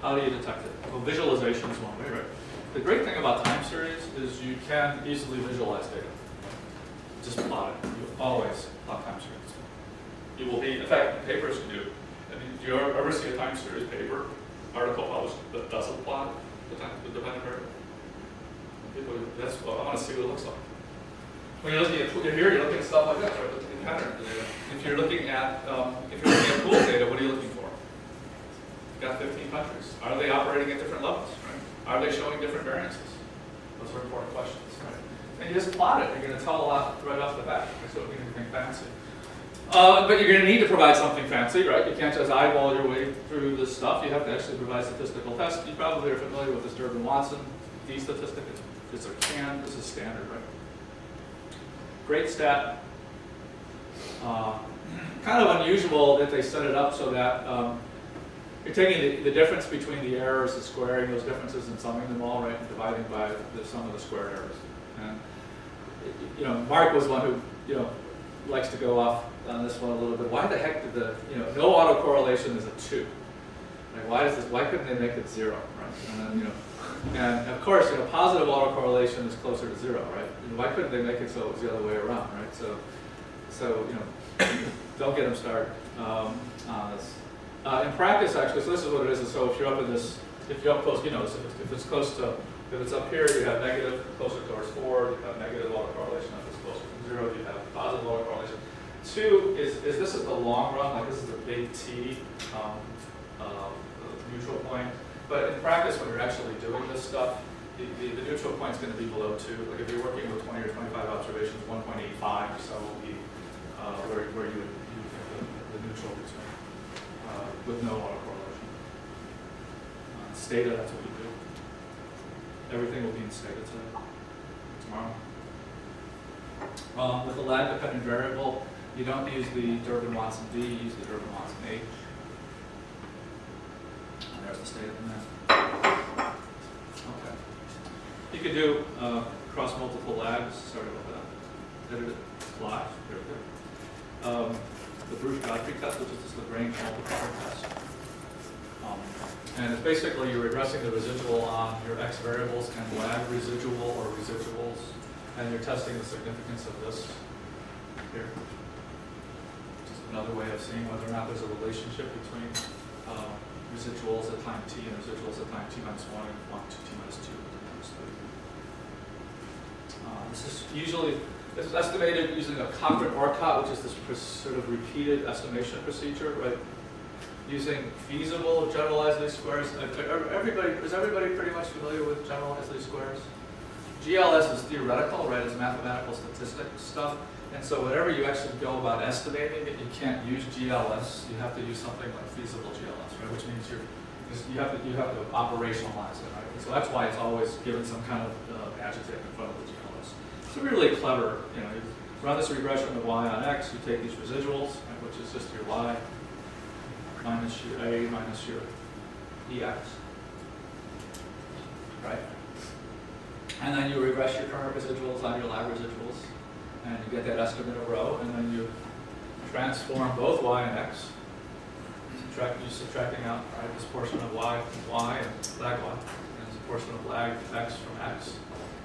How do you detect it? Well, visualization is one way, right? The great thing about time series is you can easily visualize data. Just plot it. You always plot time series. You will be, in fact, the papers you do. Do you ever see a time series paper article published that doesn't plot the dependent variable? That's what I want to see what it looks like. When you're looking at pool, here you're looking at stuff like that, right? Looking at pattern data. If you're looking at pool data, what are you looking for? You've got 15 countries. Are they operating at different levels? Right? Are they showing different variances? Those are important questions. Right? And you just plot it. You're going to tell a lot right off the bat. So you can think fancy. But you're going to need to provide something fancy, right? You can't just eyeball your way through this stuff. You have to actually provide statistical tests. You probably are familiar with this Durbin-Watson D statistic. It's a can. This is standard, right? Great step. Kind of unusual that they set it up so that you're taking the difference between the errors and squaring those differences and summing them all, right, and dividing by the sum of the squared errors. And, you know, Mark was one who, you know, likes to go off on this one a little bit. Why the heck did the, you know, no autocorrelation is a 2? Like, why is this? Why couldn't they make it 0, right? And then, you know, and of course, you know, positive autocorrelation is closer to 0, right? You know, why couldn't they make it so it was the other way around, right? So you know, don't get them started on this. In practice, actually, so this is what it is. So if you're up in this, if you're up close, you know, so if it's close to, if it's up here, you have negative, closer towards 4, you have negative autocorrelation. If it's closer to 0, you have positive autocorrelation. 2 is this is the long run, like this is the big T, neutral point. But in practice, when you're actually doing this stuff, the neutral point's going to be below 2. Like if you're working with 20 or 25 observations, 1.85 or so will be where you would think the neutral between with no autocorrelation. Stata, that's what you do. Everything will be in stata today, tomorrow. With the lab-dependent variable, you don't use the Durbin-Watson D, you use the Durbin-Watson H. And there's the state of the math. Okay. You could do cross multiple labs. Sorry about that. Edit it live. There we go. The Breusch-Godfrey test, which is this Lagrange multiplier test. And it's basically you're regressing the residual on your X variables and lab residual or residuals. And you're testing the significance of this here. Just another way of seeing whether or not there's a relationship between residuals at time t and residuals at time t minus 1 and 1 to t minus 2 to t minus 3. This is estimated using a Cochrane-Orcutt, which is this sort of repeated estimation procedure, right? Using feasible generalized least squares. Is everybody pretty much familiar with generalized least squares? GLS is theoretical, right? It's mathematical statistic stuff. And so whenever you actually go about estimating it, you can't use GLS. You have to use something like feasible GLS, right? Which means you have to operationalize it, right? And so that's why it's always given some kind of adjective in front of the GLS. It's really clever, you know, you run this regression of y on x, you take these residuals, right, which is just your y minus your a minus your ex, right? And then you regress your current residuals on your lab residuals, and you get that estimate of rho, and then you transform both y and x. You're subtracting out, right, this portion of y from y and lag y, and this portion of lag x from x.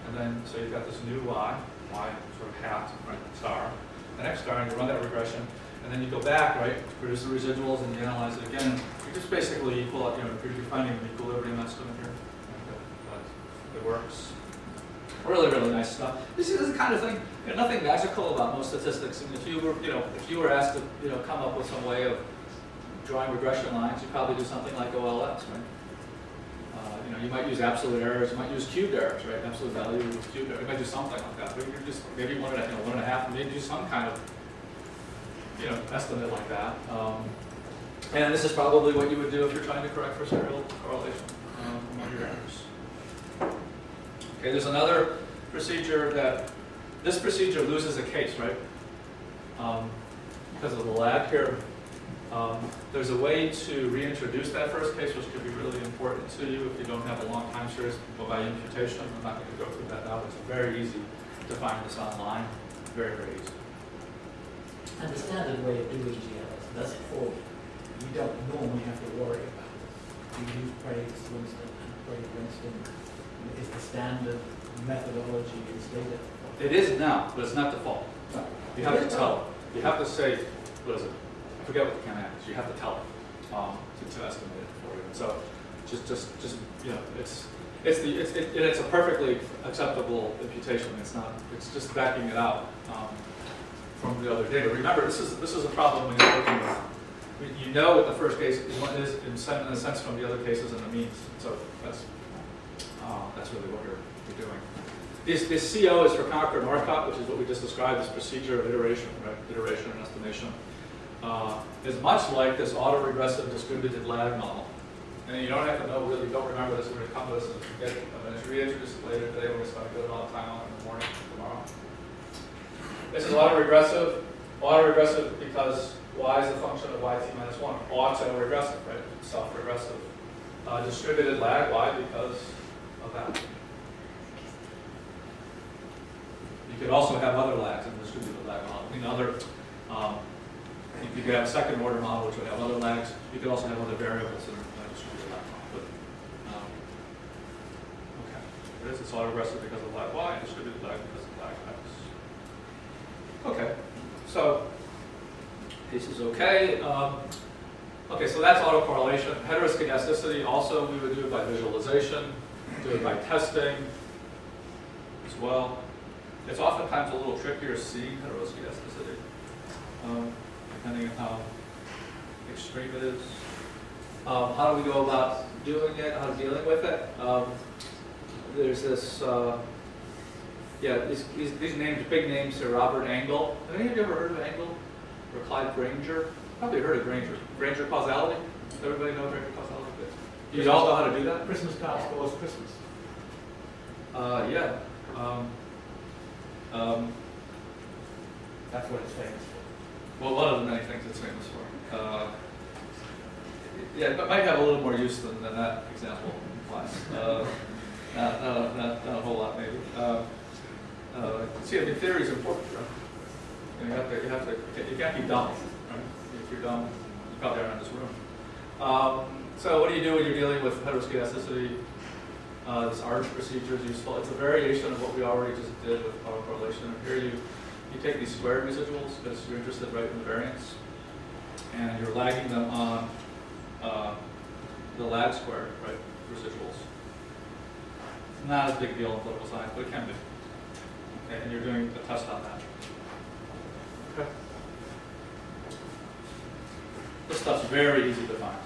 And then, so you've got this new y sort of half, right, star, and x star, and you run that regression, and then you go back, right, produce the residuals, and you analyze it again. You just basically equal, you know, you're finding an equilibrium estimate here. It works. Really, really nice stuff. This is the kind of thing, you know, nothing magical about most statistics. And if you were asked to, you know, come up with some way of drawing regression lines, you'd probably do something like OLS, right? You know, you might use absolute errors, you might use cubed errors, right? Absolute value with cubed errors. You might do something like that. Maybe you just maybe one and a half, maybe do some kind of, you know, estimate like that. And this is probably what you would do if you're trying to correct for serial correlation among your errors. Okay, there's another procedure that, this procedure loses a case, right? Because of the lag here. There's a way to reintroduce that first case, which could be really important to you if you don't have a long time series by imputation. I'm not going to go through that now, but it's very easy to find this online. Very, very easy. And the standard way of doing GLS, that's for you don't normally have to worry about it. You use Breusch-Godfrey. Is the standard methodology is data? It is now, but it's not default. No. You have to tell it. You have to say, what is it? I forget what the command is. You have to tell it to estimate it for you. So just you know, it's a perfectly acceptable imputation. It's not. It's just backing it out from the other data. Remember, this is a problem when you're working with. You know what the first case is in a sense from the other cases and the means. So that's really what you're doing. This CO is for Cochrane-Orcutt, which is what we just described, this procedure of iteration, right? Iteration and estimation. Is much like this autoregressive distributed lag model. And you don't have to know, really, don't remember this, we're going to come to this and forget it. I'm going to reintroduce it later today, we're going to spend a good amount of time on it in the morning, tomorrow. This is autoregressive. Autoregressive because y is a function of yt minus 1. Autoregressive, right? Self-regressive. Distributed lag, why? Because of that. You could also have other lags in the distributed lag model. In other, you could have a second order model which would have other lags. You could also have other variables in the distributed lag model. But, okay. This is autoregressive because of lag y, and distributed lag because of lag x. Okay. So this is okay. Okay, so that's autocorrelation. Heteroskedasticity also we would do it by visualization, do it by testing as well. It's oftentimes a little trickier seeing heteroskedasticity, depending on how extreme it is. How do we go about doing it? How dealing with it? There's this, these names, big names are Robert Engel. Have any of you ever heard of Engel? Or Clyde Granger? Probably heard of Granger. Granger causality? Does everybody know Granger causality? Do you all know how to do that? Christmas gospel is Christmas. That's what it's famous for. Well, one of the many things it's famous for. It might have a little more use than that example implies. Not a whole lot, maybe. See, I mean, theory is important, right? And you can't be dumb. Right? If you're dumb, you probably aren't in this room. So what do you do when you're dealing with heteroskedasticity? This ARCH procedure is useful. It's a variation of what we already just did with autocorrelation. And here you take these squared residuals because you're interested right in the variance, and you're lagging them on the lag squared right residuals. It's not a big deal in political science, but it can be. And you're doing a test on that. Okay. This stuff's very easy to find.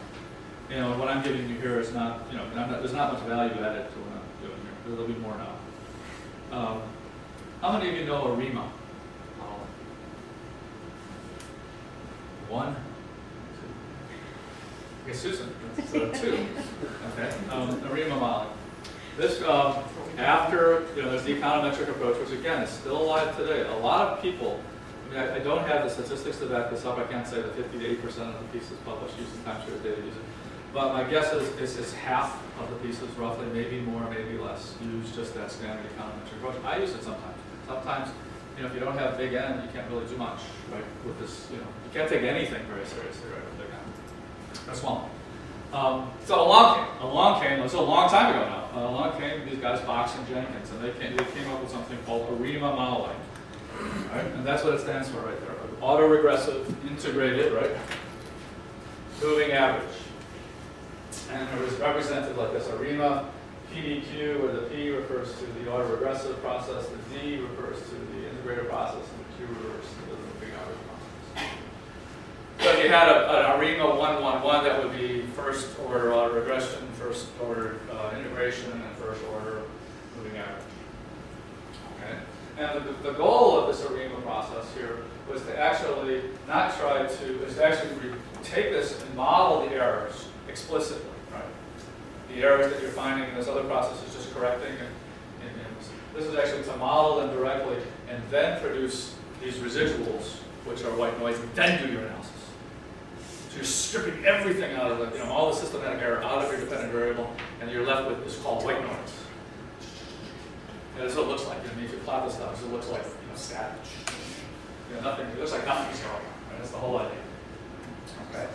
You know, what I'm giving you here is not, you know, there's not much value added to what I'm doing here. There'll be more now. How many of you know ARIMA? One? Two. Okay, Susan, that's two. Okay, ARIMA modeling. This, after, you know, there's the econometric approach, which again is still alive today. A lot of people, I don't have the statistics to back this up. I can't say that 50 to 80% of the pieces published using time series data use it. But my guess is half of the pieces, roughly, maybe more, maybe less, use just that standard econometric approach. I use it sometimes. Sometimes, you know, if you don't have big N, you can't really do much, right? With this, you know, you can't take anything very seriously, right? With big N. That's one. So along came, it's a long time ago now. Along came these guys, Box and Jenkins, and they came up with something called ARIMA modeling. Right? And that's what it stands for right there. Autoregressive, integrated, right? Moving average. And it was represented like this. ARIMA, PDQ, where the P refers to the autoregressive process, the D refers to the integrator process, and the Q refers to the moving average process. So if you had an ARIMA 111, that would be first order autoregression, first order integration, and first order moving average. Okay? And the goal of this ARIMA process here was to actually not try to, was to actually take this and model the errors explicitly, right? The errors that you're finding in this other process is just correcting, and this is actually to model them directly and then produce these residuals, which are white noise, and then do your analysis. So you're stripping everything out of the, you know, all the systematic error out of your dependent variable, and you're left with this called white noise. Yeah, that's what it looks like. I mean, if you plot this stuff, it looks like, you know, savage. You know, nothing. It looks like nothing's going on. Right? That's the whole idea. Okay.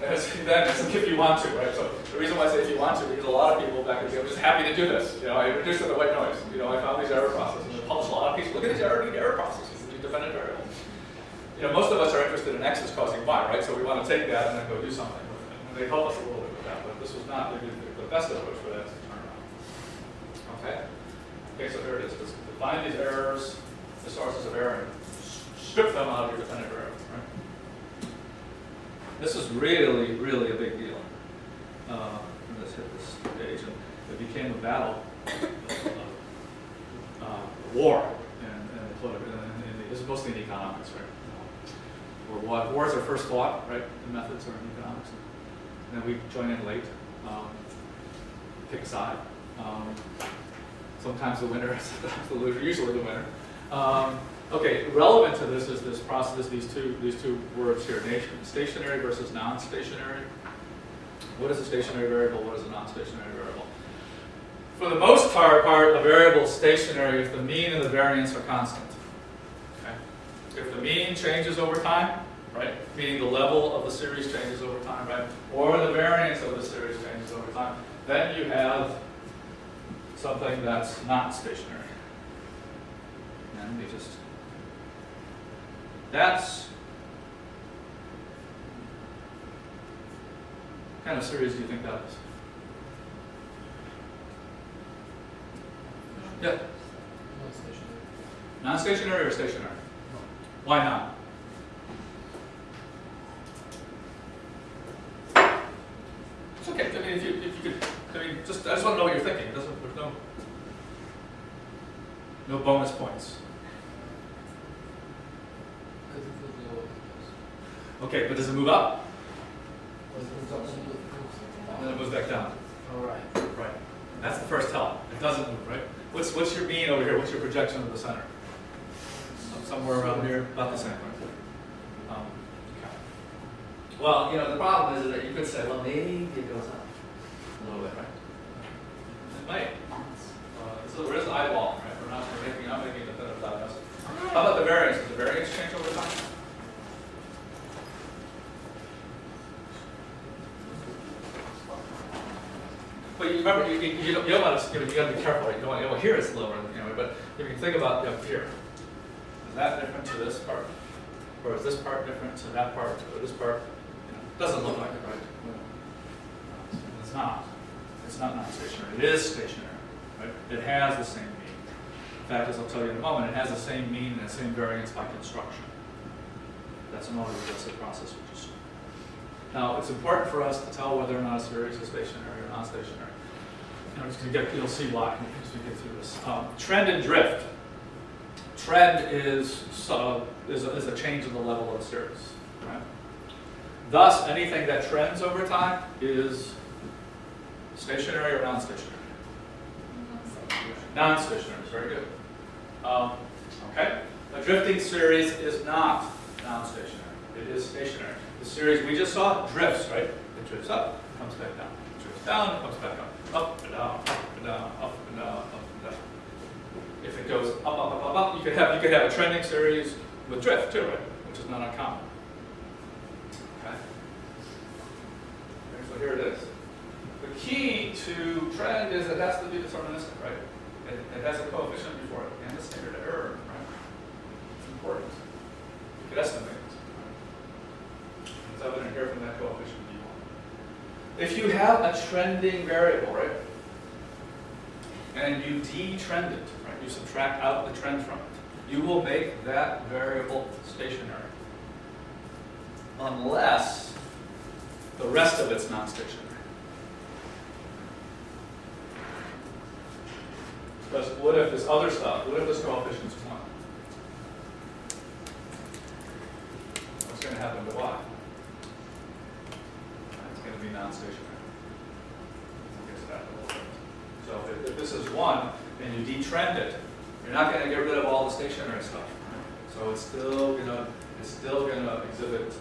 That's if you want to, right? So the reason why I say if you want to, because a lot of people back in the day were just happy to do this. You know, I reduced it to white noise. You know, I found these error processes. I published a lot of pieces. Look at these error processes. These dependent variables. You know, most of us are interested in X is causing Y, right? So we want to take that and then go do something with it. And they help us a little bit with that, but this was not maybe the best approach for that to turn around. Okay. Okay, so here it is. Just find these errors, the sources of error, and strip them out of your dependent variable. Right? This is really, really a big deal. Let's hit this page. And it became a battle, a war, and political. It's mostly in economics, right? Where wars are first fought, right? The methods are in economics, and then we join in late, pick a side. Sometimes the winner, sometimes the loser, usually the winner. Okay, relevant to this is this process, these two words here, nation. Stationary versus non-stationary. What is a stationary variable? What is a non-stationary variable? For the most part, a variable is stationary if the mean and the variance are constant. Okay? If the mean changes over time, right, meaning the level of the series changes over time, right, or the variance of the series changes over time, then you have something that's not stationary. And you just that's what kind of series do you think that is? Yeah. Non-stationary. Non-stationary or stationary? No. Why not? It's okay. I mean, if you could, I mean, I just want to know what you're thinking. There's no bonus points. Okay, but does it move up? And then it moves back down. All right. Right. That's the first tell. It doesn't move, right? What's your mean over here? What's your projection of the center? Somewhere around here, about the same. Okay. Well, you know, the problem is that you could say, well, maybe it goes up a little bit, right? It might. So where's the eyeball, right? We're not making the benefit of that. How about the variance? Does the variance change over time? But you remember, you don't want to, you got to be careful. You don't want, here it's lower, anyway, but if you think about up here, is that different to this part, or is this part different to that part, or this part? You know, it doesn't look like it, right? No. It's not. It's not non-stationary. It is stationary. Right? It has the same mean. In fact, as I'll tell you in a moment, it has the same mean and the same variance by construction. That's an autoregressive process. Now, it's important for us to tell whether or not a series is stationary or non-stationary. I'm just going to you'll see why as we get through this. Trend and drift. Trend is a change in the level of the series. Right? Thus, anything that trends over time is stationary or non-stationary. Non-stationary is very good. Okay, a drifting series is not non-stationary. It is stationary. The series we just saw drifts, right? It drifts up, comes back down. It drifts down, comes back up. Up and down, up and down, up and down, up and down. If it goes up, up, up, up, up, you could have a trending series with drift too, right? Which is not uncommon. Okay. So here it is. The key to trend is it has to be deterministic, right? It has a coefficient before it and a standard error, right? It's important. You could estimate. Evident here from that coefficient d1. If you have a trending variable, right, and you detrend it, right, you subtract out the trend from it, you will make that variable stationary, unless the rest of it's non-stationary. Because what if this other stuff? What if this coefficient's 1? What's going to happen to y? Be non-stationary. So if this is 1 and you detrend it, you're not going to get rid of all the stationary stuff. So it's still gonna exhibit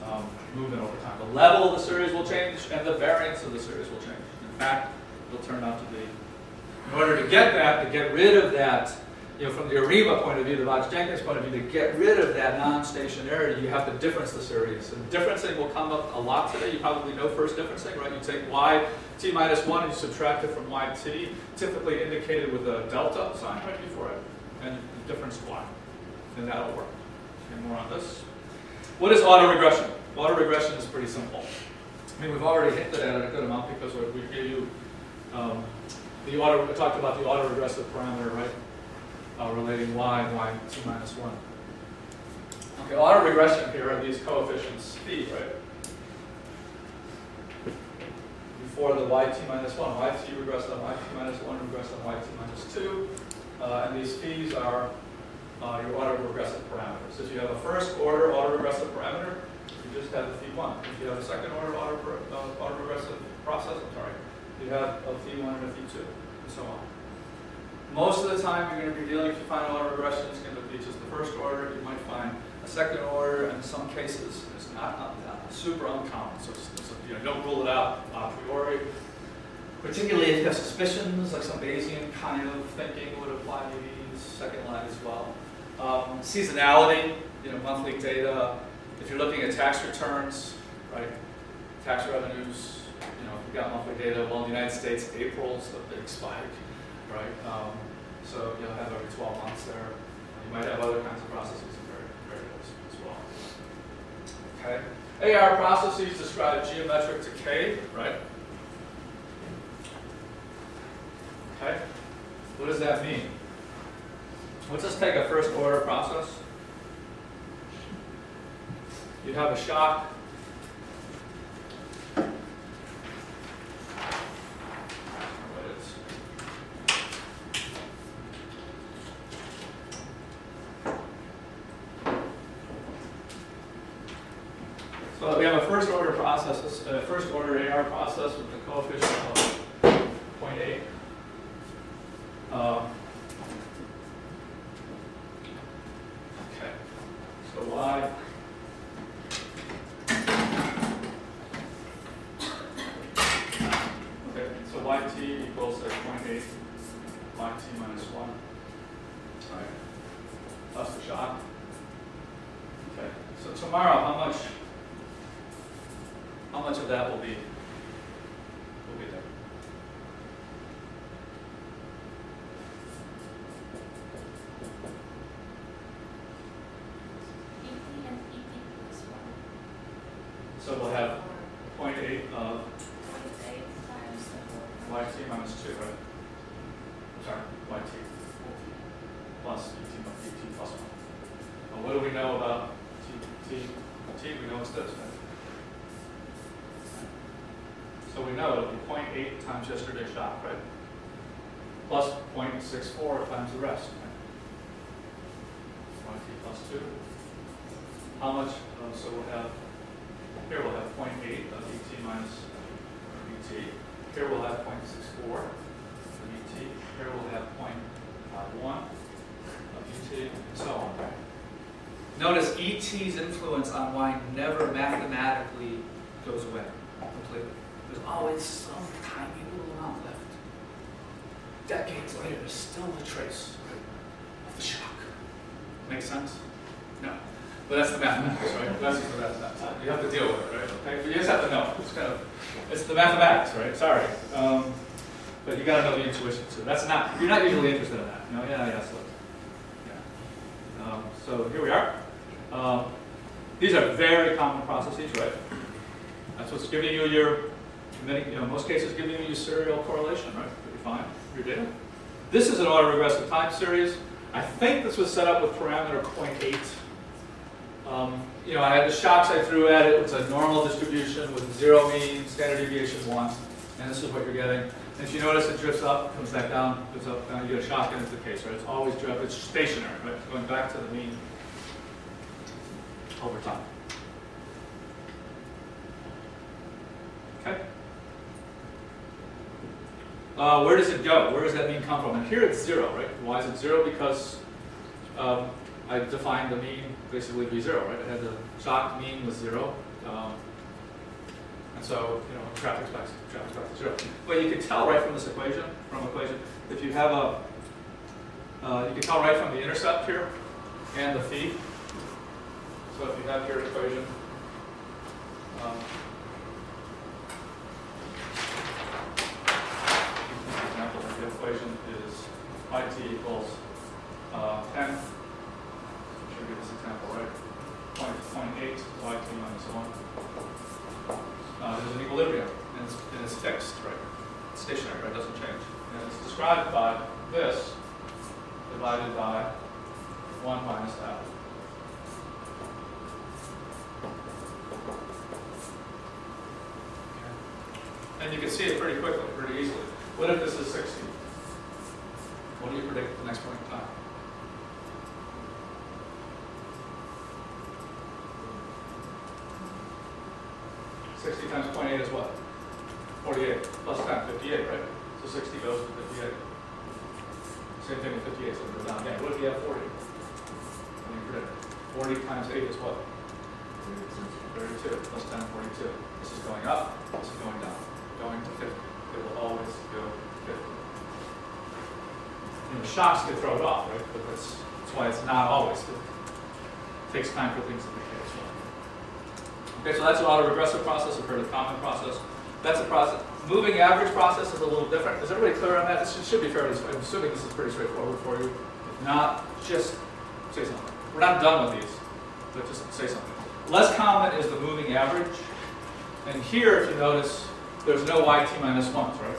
movement over time. The level of the series will change and the variance of the series will change. In fact, it'll turn out to be. In order to get that, to get rid of that, you know, from the ARIMA point of view, the Box Jenkins point of view, to get rid of that non-stationarity, you have to difference the series. And differencing will come up a lot today. You probably know first differencing, right? You take y, t minus 1, and you subtract it from yt, typically indicated with a delta sign right before it, and difference y. And that'll work. And more on this. What is autoregression? Autoregression is pretty simple. I mean, we've already hinted at it a good amount because we gave you we talked about the autoregressive parameter, right? Relating y and y to 2 minus 1. Okay, autoregression here are these coefficients phi, right? Before the yt minus 1, yt regressed on yt minus 1, regressed on yt minus 2. And these phi's are your autoregressive parameters. If you have a first order autoregressive parameter, you just have phi 1. If you have a second order autoregressive process, I'm sorry, you have a phi 1 and a phi 2, and so on. Most of the time, you're going to be dealing, if you find autoregression, it's going to be just the first order, you might find a second order, and in some cases, it's not super uncommon. So it's a, don't rule it out a priori. Particularly if you have suspicions, like some Bayesian kind of thinking would apply to these second line as well. Seasonality, monthly data. If you're looking at tax returns, right? Tax revenues, if you've got monthly data, well, in the United States, April's a big spike, right? So you'll have every 12 months there. You might have other kinds of processes and variables as well. Okay. AR processes describe geometric decay, right? Okay. What does that mean? Let's just take a first order process. You'd have a shock. So we have a first order process, a first order AR process with a coefficient of 0.8. Okay. So why? Yt equals 0.8 yt minus 1. All right. That's the shock. Okay. So tomorrow, how much of that will be there? So we'll have 0.8 of yt minus 2, right? Sorry, yt plus et plus 1. Well, what do we know about t? We know it's this, right? So we know it'll be 0.8 times yesterday's shock, right? Plus 0.64 times the rest, right? Yt plus 2. How much? So we'll have, here we'll have 0.8 of et minus et. Here we'll have 0.64 of ut. Here we'll have 0.1 of ut, and so on. Notice ET's influence on y never mathematically goes away completely. There's always some tiny little amount left. Decades later, there's still a trace of the shock. Make sense? No. But that's the mathematics, right? That's just the mathematics. You have to deal with it, right? Okay? But you just have to know. It's kind of, it's the mathematics, right? Sorry. But you got to know the intuition too. That's not, you're not usually interested in that. No, yeah, so. Yeah. So here we are. These are very common processes, right? That's what's giving you your, most cases giving you your serial correlation, right? That you find your data. This is an autoregressive time series. I think this was set up with parameter 0.8. I had the shocks I threw at it. It was a normal distribution with zero mean, standard deviation 1, and this is what you're getting. And if you notice, it drifts up, comes back down, goes up, down. You get a shock, and it's the case, right? It's always drift. It's stationary, right? It's going back to the mean over time. Okay. Where does it go? Where does that mean come from? And here it's zero, right? Why is it zero? Because I defined the mean basically to be zero, right? I had the shock mean was zero, and so traffic's back to zero. Well, you can tell right from this equation, if you have a, you can tell right from the intercept here and the phi. So if you have your equation, for example, the equation is yt equals 10. Give this example, right? 0.8 yt minus 1. There's an equilibrium, and it's fixed, right? It's stationary, right? It doesn't change. And it's described by this divided by 1 minus that. Okay. And you can see it pretty quickly, pretty easily. What if this is 60? What do you predict at the next point in time? Times 0.8 is what? 48 plus times 58, right? So 60 goes to 58. Same thing with 58, so it goes down. Yeah, what if you have 40? 40 times 8 is what? 32. Plus 10, 42. This is going up. This is going down. Going to 50. It will always go to 50. You know, shocks get thrown off, right? But that's why it's not always 50. It takes time for things to decay as well. Okay, so that's an autoregressive process. I've heard of the common process. That's a process. Moving average process is a little different. Is everybody clear on that? This should be fairly, I'm assuming this is pretty straightforward for you. If not, just say something. We're not done with these, but just say something. Less common is the moving average. And here, if you notice, there's no yt minus 1s, right?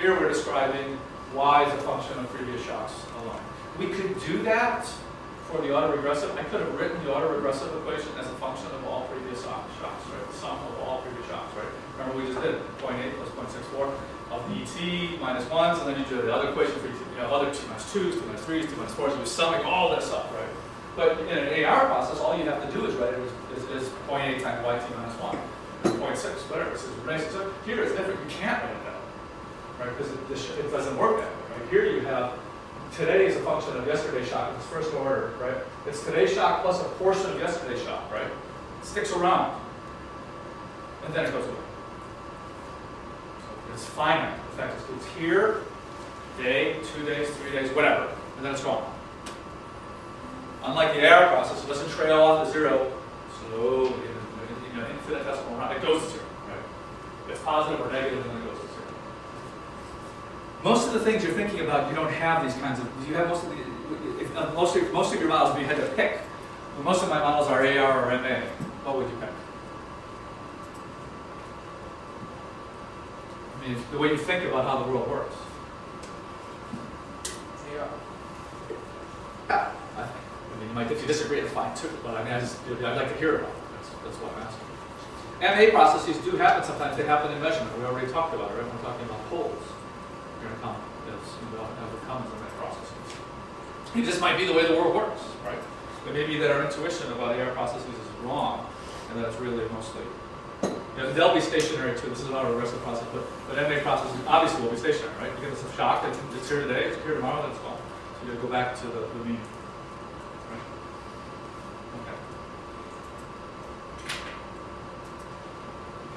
Here we're describing y as a function of previous shocks alone. We could do that for the autoregressive. I could have written the autoregressive equation as a function of all previous shocks, right? The sum of all previous shocks, right? Remember we just did it, 0.8 plus 0.64 of the et minus 1s, and then you do the other equation for et, you know, other 2 minus 2s, 2 minus 3s, 2 minus 4s, so you're summing all this up, right? But in an AR process, all you have to do is write it is 0.8 times yt minus 1, 0.6, whatever. This is nice. So here it's different. You can't write it that way, right? Because it doesn't work that way, right? Here you have today is a function of yesterday's shock. It's first order, right? It's today's shock plus a portion of yesterday's shock, right? It sticks around, and then it goes away. So it's finite. In fact, it's here, day, 2 days, 3 days, whatever, and then it's gone. Unlike the AR process, it doesn't trail off to zero slowly, you know, infinitesimal round. It goes to zero, right? It's positive or negative, and then it goes to zero. Most of the things you're thinking about, you don't have these kinds of. You have most of the, most of your models, you had to pick. Well, most of my models are AR or MA. What would you pick? I mean, the way you think about how the world works. AR. Yeah. I mean, you might, if you disagree, it's fine too. But I mean, I'd like to hear about it. That's what I'm asking. MA processes do happen sometimes. They happen in measurement. We already talked about it, right? We're talking about poles. You're going to come, you know, overcomes in that process. It just might be the way the world works, right? It may be that our intuition about AR processes is wrong, and that it's really mostly. You know, they'll be stationary too. This is not a regressive process, but MA processes obviously will be stationary, right? You get some shock. It's here today. It's here tomorrow. Then it's gone. So you go back to the mean.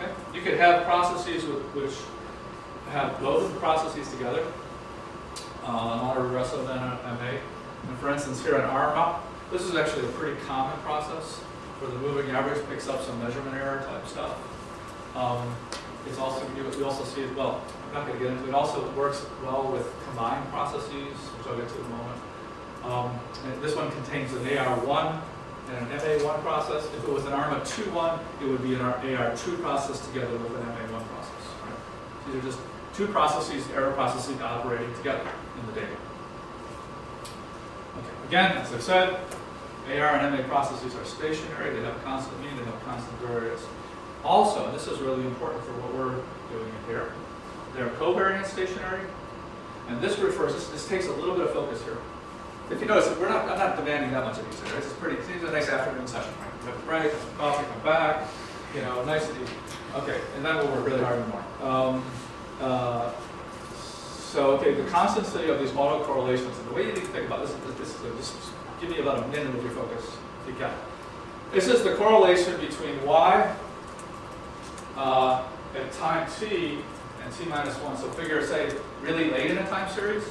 Okay. You could have processes which have both processes together, an autoregressive and an MA. And for instance, here in ARIMA, this is actually a pretty common process where the moving average picks up some measurement error type stuff. It's also, we also see it well, I'm not going to get into it. It also works well with combined processes, which I'll get to in a moment. And this one contains an AR1. And an MA1 process. If it was an ARIMA2-1, it would be an AR2 process together with an MA1 process. Right? So these are just two processes, error processes, operating together in the data. Okay. Again, as I've said, AR and MA processes are stationary. They have constant mean. They have constant variance. Also, and this is really important for what we're doing here, they're covariant stationary. And this refers, this takes a little bit of focus here. If you notice, I'm not demanding that much of you today. This is pretty, it seems a nice afternoon session, right? We have a break, have some coffee, come back, you know, nice and easy. Okay, and that will work really hard in the morning. So, okay, the constancy of these autocorrelations, and the way you need to think about this is just give me about a minute of your focus if you can. This is the correlation between y at time t and t minus 1. So, figure, say, really late in a time series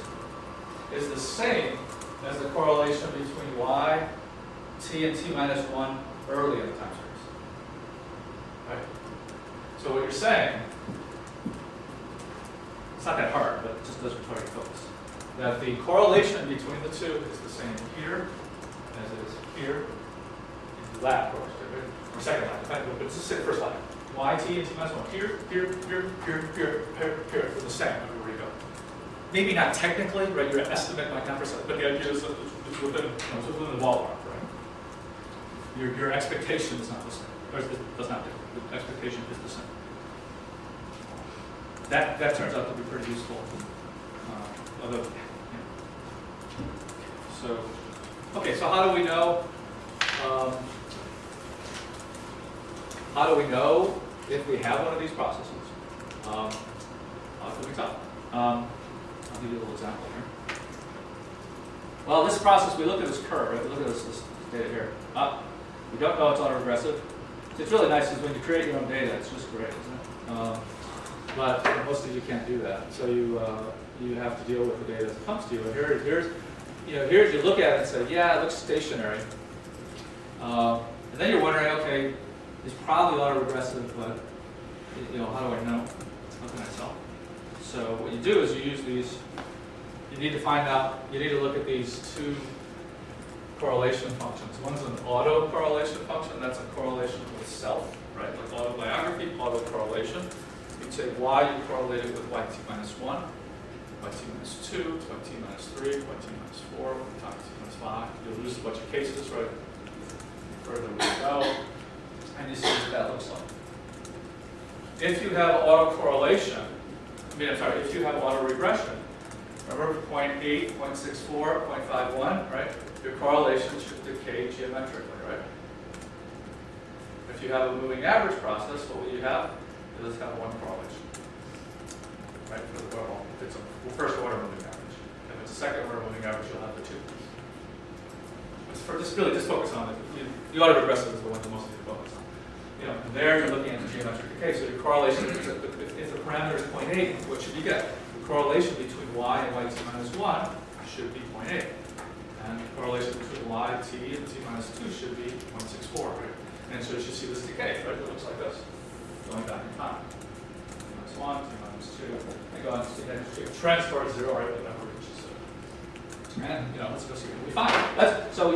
is the same as the correlation between y, t, and t minus 1 early in the time series. Right? So what you're saying, it's not that hard, but it just doesn't require focus, that the correlation between the two is the same here as it is here in the lab, of course, or second lab, but it's the first lab. Y, t, and t minus 1, here, they're the same everywhere you go. Maybe not technically, right? Your estimate might not percent, but the idea is that it's within, you know, it's within the ballpark, right? Your expectation is not the same. Or does not differ. The expectation is the same. That turns out to be pretty useful. Although, yeah. So, okay. So how do we know? How do we know if we have one of these processes? I'll give you a little example here. Well, this process, we look at this curve, right? We look at this data here, up. We don't know it's autoregressive. So it's really nice because when you create your own data, it's just great, isn't it? But most of you can't do that. So you have to deal with the data that comes to you. And here's you look at it and say, yeah, it looks stationary. And then you're wondering, okay, it's probably autoregressive, but how do I know? How can I tell? So what you do is you use these. You need to find out. You need to look at these two correlation functions. One's an autocorrelation function. That's a correlation with self, right? Like autobiography, autocorrelation. You take y, you correlate it with yt minus 1, yt minus 2, yt minus 3, yt minus 4, yt minus 5. You'll lose a bunch of cases, right? The further we go, and you see what that looks like. If you have autocorrelation, if you have autoregression, remember 0.8, 0.64, 0.51, right? Your correlation should decay geometrically, right? If you have a moving average process, what will you have? You'll just have one correlation, right? For the well, if it's a first order moving average. If it's a second order moving average, you'll have the two. Just focus on it. The autoregressive is the one that most of you focus on. And there you're looking at the geometric decay. So your correlation, if the parameter is 0.8, what should you get? The correlation between y and yt minus 1 should be 0.8. And the correlation between y, t, and t minus 2 should be 0.64. Right? And so you should see this decay, right? It looks like this, going back in time. T minus 1, t minus 2. And go on to the trends towards 0, right? The number reaches 0. And, let's go see what we find. Let's see what we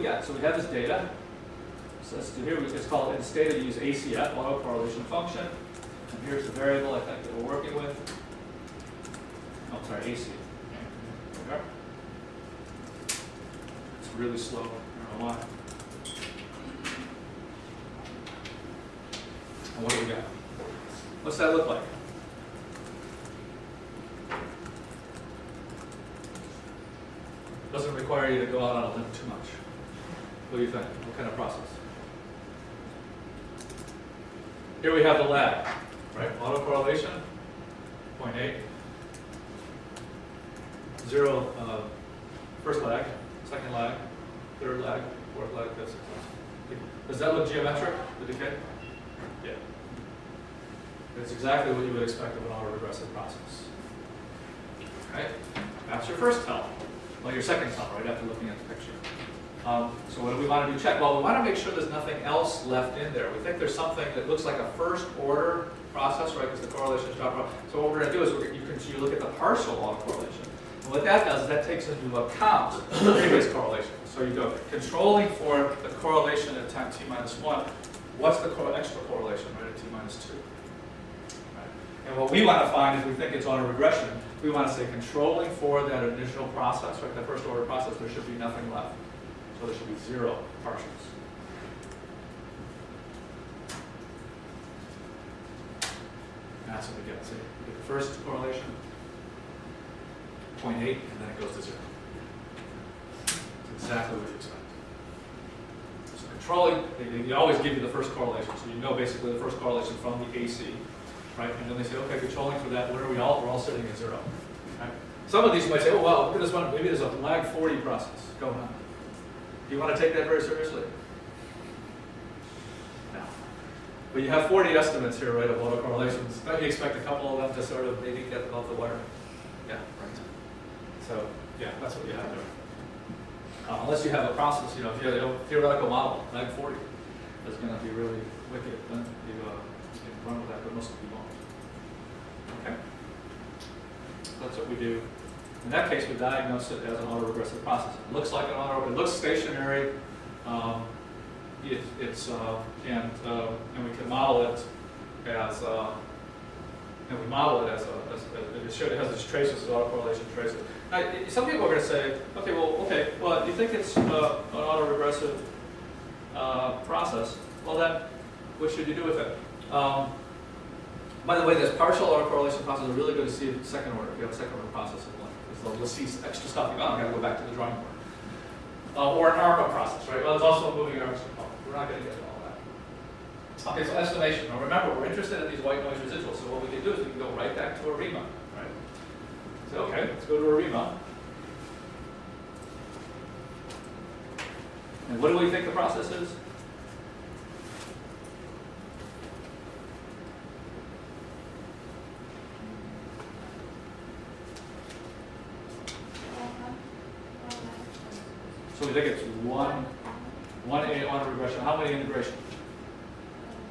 get. So we have this data. So let's do here, it's called, instead of use ACF, autocorrelation function. And here's the variable I think that we're working with. Oh, sorry, ACF. There we go. It's really slow, I don't know why. And what do we got? What's that look like? Doesn't require you to go out on a limb too much. What do you think? What kind of process? Here we have the lag, right? Autocorrelation, 0.8, zero, first lag, second lag, third lag, fourth lag, fifth lag. Does that look geometric, the decay? Yeah. That's exactly what you would expect of an autoregressive process. Okay? That's your first tell. Well, your second tell, right, after looking at the picture. So what do we want to do? Check. Well, we want to make sure there's nothing else left in there. We think there's something that looks like a first-order process, right? Because the correlation is not wrong. So what we're going to do is you look at the partial autocorrelation. And what that does is that takes into account the previous correlation. So you go controlling for the correlation at time t minus 1. What's the extra correlation, right, at t minus 2? Right? And what we want to find is we think it's autoregression. We want to say controlling for that initial process, right? The first-order process, there should be nothing left. So there should be zero partials. And that's what we get. So we get the first correlation, 0.8, and then it goes to zero. That's exactly what you expect. So controlling, they always give you the first correlation. So you know basically the first correlation from the AC, right? And then they say, okay, controlling for that, where are we all? We're all sitting at zero. Right? Some of these might say, oh, well, look at this one. Maybe there's a lag 40 process going on. Do you want to take that very seriously? No. But you have 40 estimates here, right, of autocorrelations. Don't you expect a couple of them to sort of maybe get above the wire? Yeah, right. So, yeah, that's what you have there. Unless you have a process, if you have a theoretical model, like 40, that's going to be really wicked. Then you can run with that, but most of you won't. Okay? That's what we do. In that case, we diagnose it as an autoregressive process. It looks like an autoregressive. It looks stationary. And we can model it as it has these traces, autocorrelation traces. Now, some people are going to say, okay, well, you think it's an autoregressive process? Well, then, what should you do with it? By the way, this partial autocorrelation process is really good to see in second order. If you have a second order process. Let's see extra stuff. You've got to go back to the drawing board. Or an ARIMA process, right? Well, it's also a moving average. We're not going to get to all that. Okay, so estimation. Now remember, we're interested in these white noise residuals. So what we can do is we can go right back to ARIMA, right? So okay, let's go to ARIMA. What do we think the process is? So we think it's one honor regression. How many integration?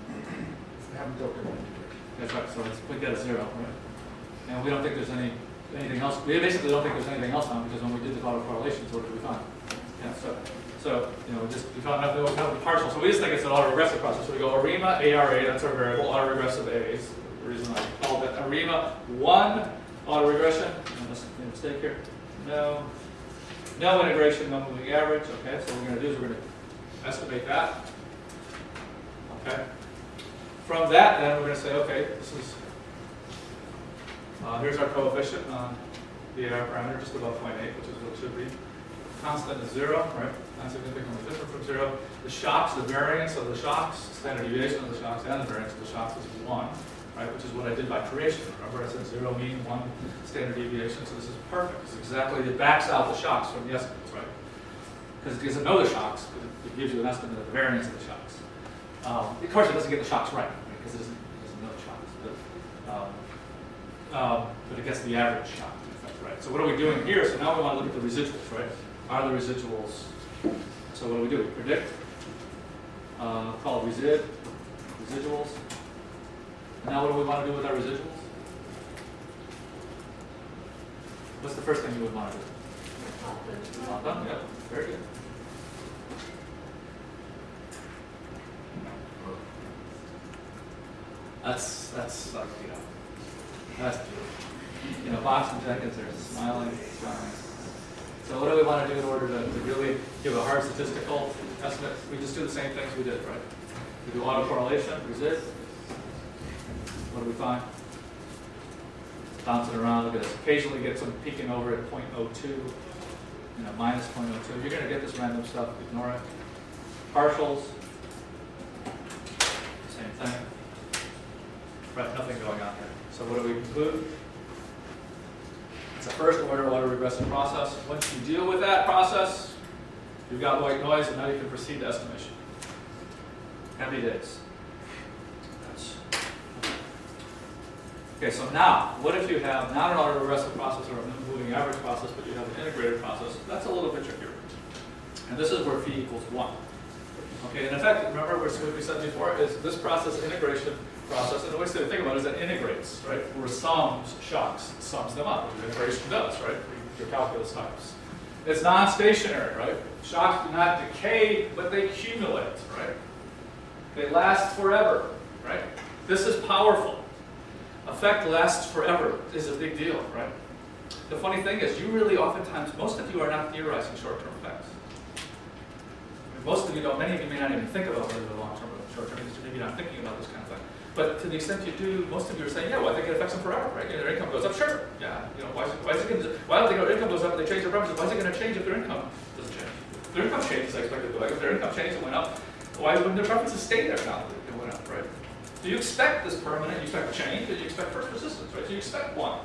We haven't built any integration. That's right. So let's put that at 0, right? And we don't think there's anything else. We basically don't think there's anything else on, because when we did the autocorrelations, what did we find? Yeah. So you know, just we found nothing partial. So we just think it's an autoregressive process. So we go ARIMA ARA. That's our variable. Autoregressive A is the reason I called that ARIMA 1 autoregression. I must make a mistake here. No. No integration, no moving average. Okay, so what we're going to do is we're going to estimate that. Okay. From that, then we're going to say, okay, this is here's our coefficient on the error parameter, just above 0.8, which is what it should be. Constant is 0, right? Not significantly different from 0. The shocks, the variance of the shocks, standard deviation of the shocks, and the variance of the shocks is 1, right? Which is what I did by creation. Remember, I said 0 mean 1 standard deviation, so this is perfect. It's exactly, it backs out the shocks from the estimates, right? Because it doesn't know the shocks, but it gives you an estimate of the variance of the shocks. Of course, it doesn't get the shocks right, because it doesn't know the shocks. But it gets the average shock effect, right? So what are we doing here? So now we want to look at the residuals, right? Are the residuals? So what do? We predict, call resid, residuals. Now what do we want to do with our residuals? What's the first thing you would want to do? Plot them, yeah, very good. That's like, you know, that's beautiful. You know, Box and Jenkins are smiling, smiling. So what do we want to do in order to really give a hard statistical estimate? We just do the same things we did, right? We do autocorrelation, resid. What do we find? It's bouncing around. Look at this. Occasionally get some peeking over at 0.02, you know, minus 0.02. You're going to get this random stuff. Ignore it. Partials. Same thing. Right, nothing going on here. So what do we conclude? It's a first order autoregressive process. Once you deal with that process, you've got white noise, and now you can proceed to estimation. Happy days. Okay, so now, what if you have not an autoregressive process or a moving average process, but you have an integrated process? That's a little bit trickier. And this is where phi equals 1. Okay, and in fact, remember what we said before is this process, integration process, and the way to think about it is that integrates, right? Or sums shocks, sums them up, which integration does, right? Your calculus types. It's non-stationary, right? Shocks do not decay, but they accumulate, right? They last forever, right? This is powerful. Effect lasts forever is a big deal, right? The funny thing is, you really oftentimes, most of you are not theorizing short-term effects. I mean, most of you don't, many of you may not even think about whether the long-term or short-term, because you're maybe not thinking about this kind of thing. But to the extent you do, most of you are saying, yeah, well, I think it affects them forever, right? You know, their income goes up, sure, yeah. You know, why don't they go, their income goes up and they change their preferences? Why is it going to change if their income doesn't change? If their income changes, I expect it to go back. If their income changes, it went up, why wouldn't their preferences stay there now that it went up, right? Do you expect this permanent? You expect change, but you expect first resistance, right? So you expect one.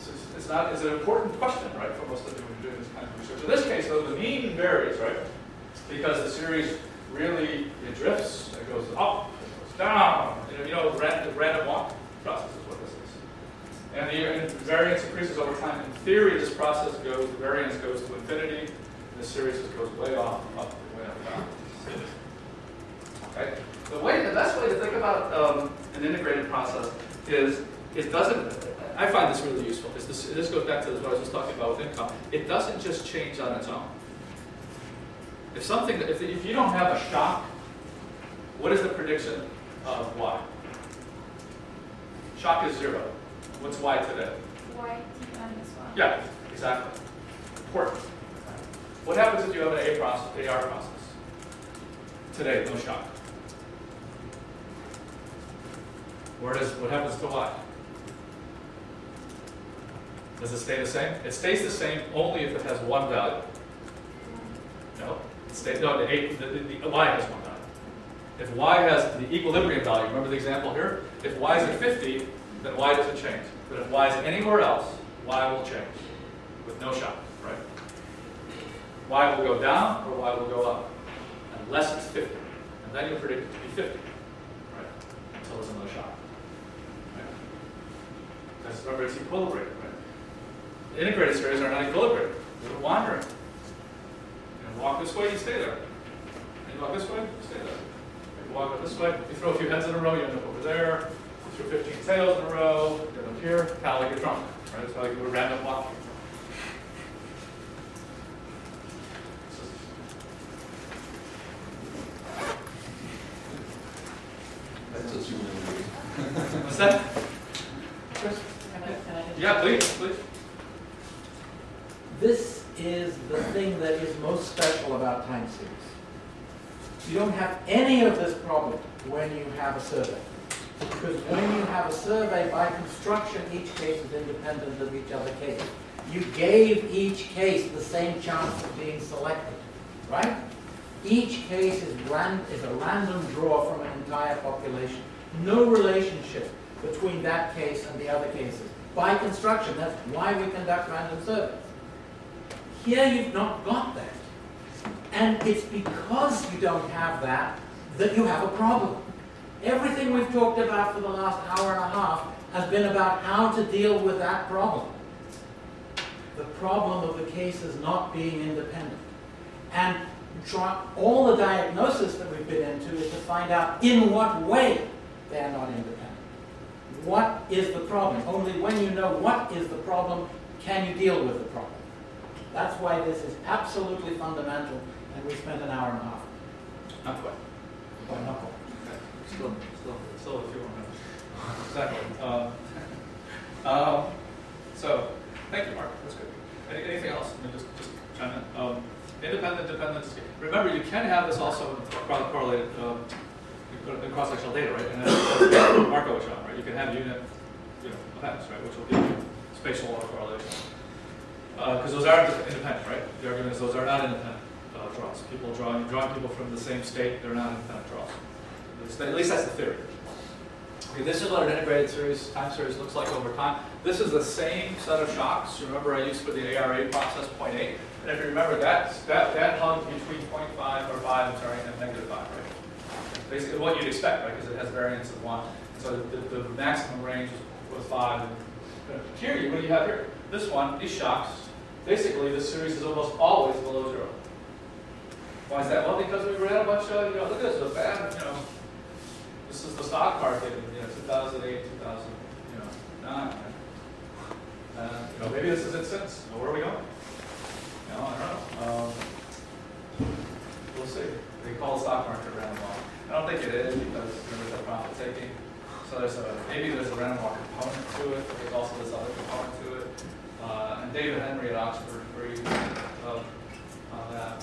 So it's an important question, right, for most of you when you're doing this kind of research. In this case, though, the mean varies, right? Because the series really, it drifts, it goes up, it goes down. You know, the random walk process is what this is. And the variance increases over time. In theory, this process goes, the variance goes to infinity. This series just goes way off, up, way up, down. Okay? The best way to think about an integrated process is it doesn't, I find this really useful. This goes back to what I was just talking about with income. It doesn't just change on its own. If something, if you don't have a shock, what is the prediction of Y? Shock is 0. What's Y today? Y minus 1. Yeah, exactly. Important. What happens if you have an A process, AR process? Today, no shock. What happens to Y? Does it stay the same? It stays the same only if it has one value. No, the Y has one value. If Y has the equilibrium value, remember the example here? If Y is at 50, then Y doesn't change. But if Y is anywhere else, Y will change with no shock, right? y will go down or y will go up, unless it's 50. And then you'll predict it to be 50, right? Until it's another shock. Right? Because remember, it's equilibrated, right? The integrated series are not equilibrated. They're wandering. You walk this way, you stay there. And you walk this way, you stay there. You walk up this way, you throw a few heads in a row, you end up over there. You throw 15 tails in a row, you end up here, kind of like you're drunk. Right? It's kind of like you do a random walk. What's that? Yeah, please, please. This is the thing that is most special about time series. You don't have any of this problem when you have a survey. Because when you have a survey, by construction, each case is independent of each other case. You gave each case the same chance of being selected, right? Each case is a random draw from an entire population. No relationship between that case and the other cases. By construction, that's why we conduct random surveys. Here you've not got that. And it's because you don't have that that you have a problem. Everything we've talked about for the last hour and a half has been about how to deal with that problem. The problem of the cases not being independent. And all the diagnosis that we've been into is to find out in what way they are not independent. What is the problem? Only when you know what is the problem can you deal with the problem. That's why this is absolutely fundamental, and we spent an hour and a half. Not quite. Well, not quite. Okay. Still a few more minutes. Exactly. So, thank you, Mark. That's good. Anything else? I mean, just chime in. Independent dependence. Remember, you can have this also correlated. The cross-sectional data, right? And that's what Marco was showing, right? You can have unit, events, right? Which will give you spatial correlation. Because those are independent, right? The argument is those are not independent draws. You're drawing people from the same state, they're not independent draws. At least that's the theory. Okay, this is what an integrated series, time series looks like over time. This is the same set of shocks. Remember I used for the ARA process 0.8. And if you remember that hung between 0.5 or 5, I'm sorry, and negative 5, right? Basically what you'd expect, right? Because it has variance of 1. So the maximum range was 5. Here, what do you have here? This one, these shocks, basically this series is almost always below 0. Why is that? Well, because we ran a bunch of, look at this, this is the stock market in 2008, 2009. Maybe this is it since. Where are we going? I don't know. We'll see. They call the stock market random walk. I don't think it is because there's a profit taking. So maybe there's a random walk component to it, but there's also this other component to it. And David Henry at Oxford agreed on that.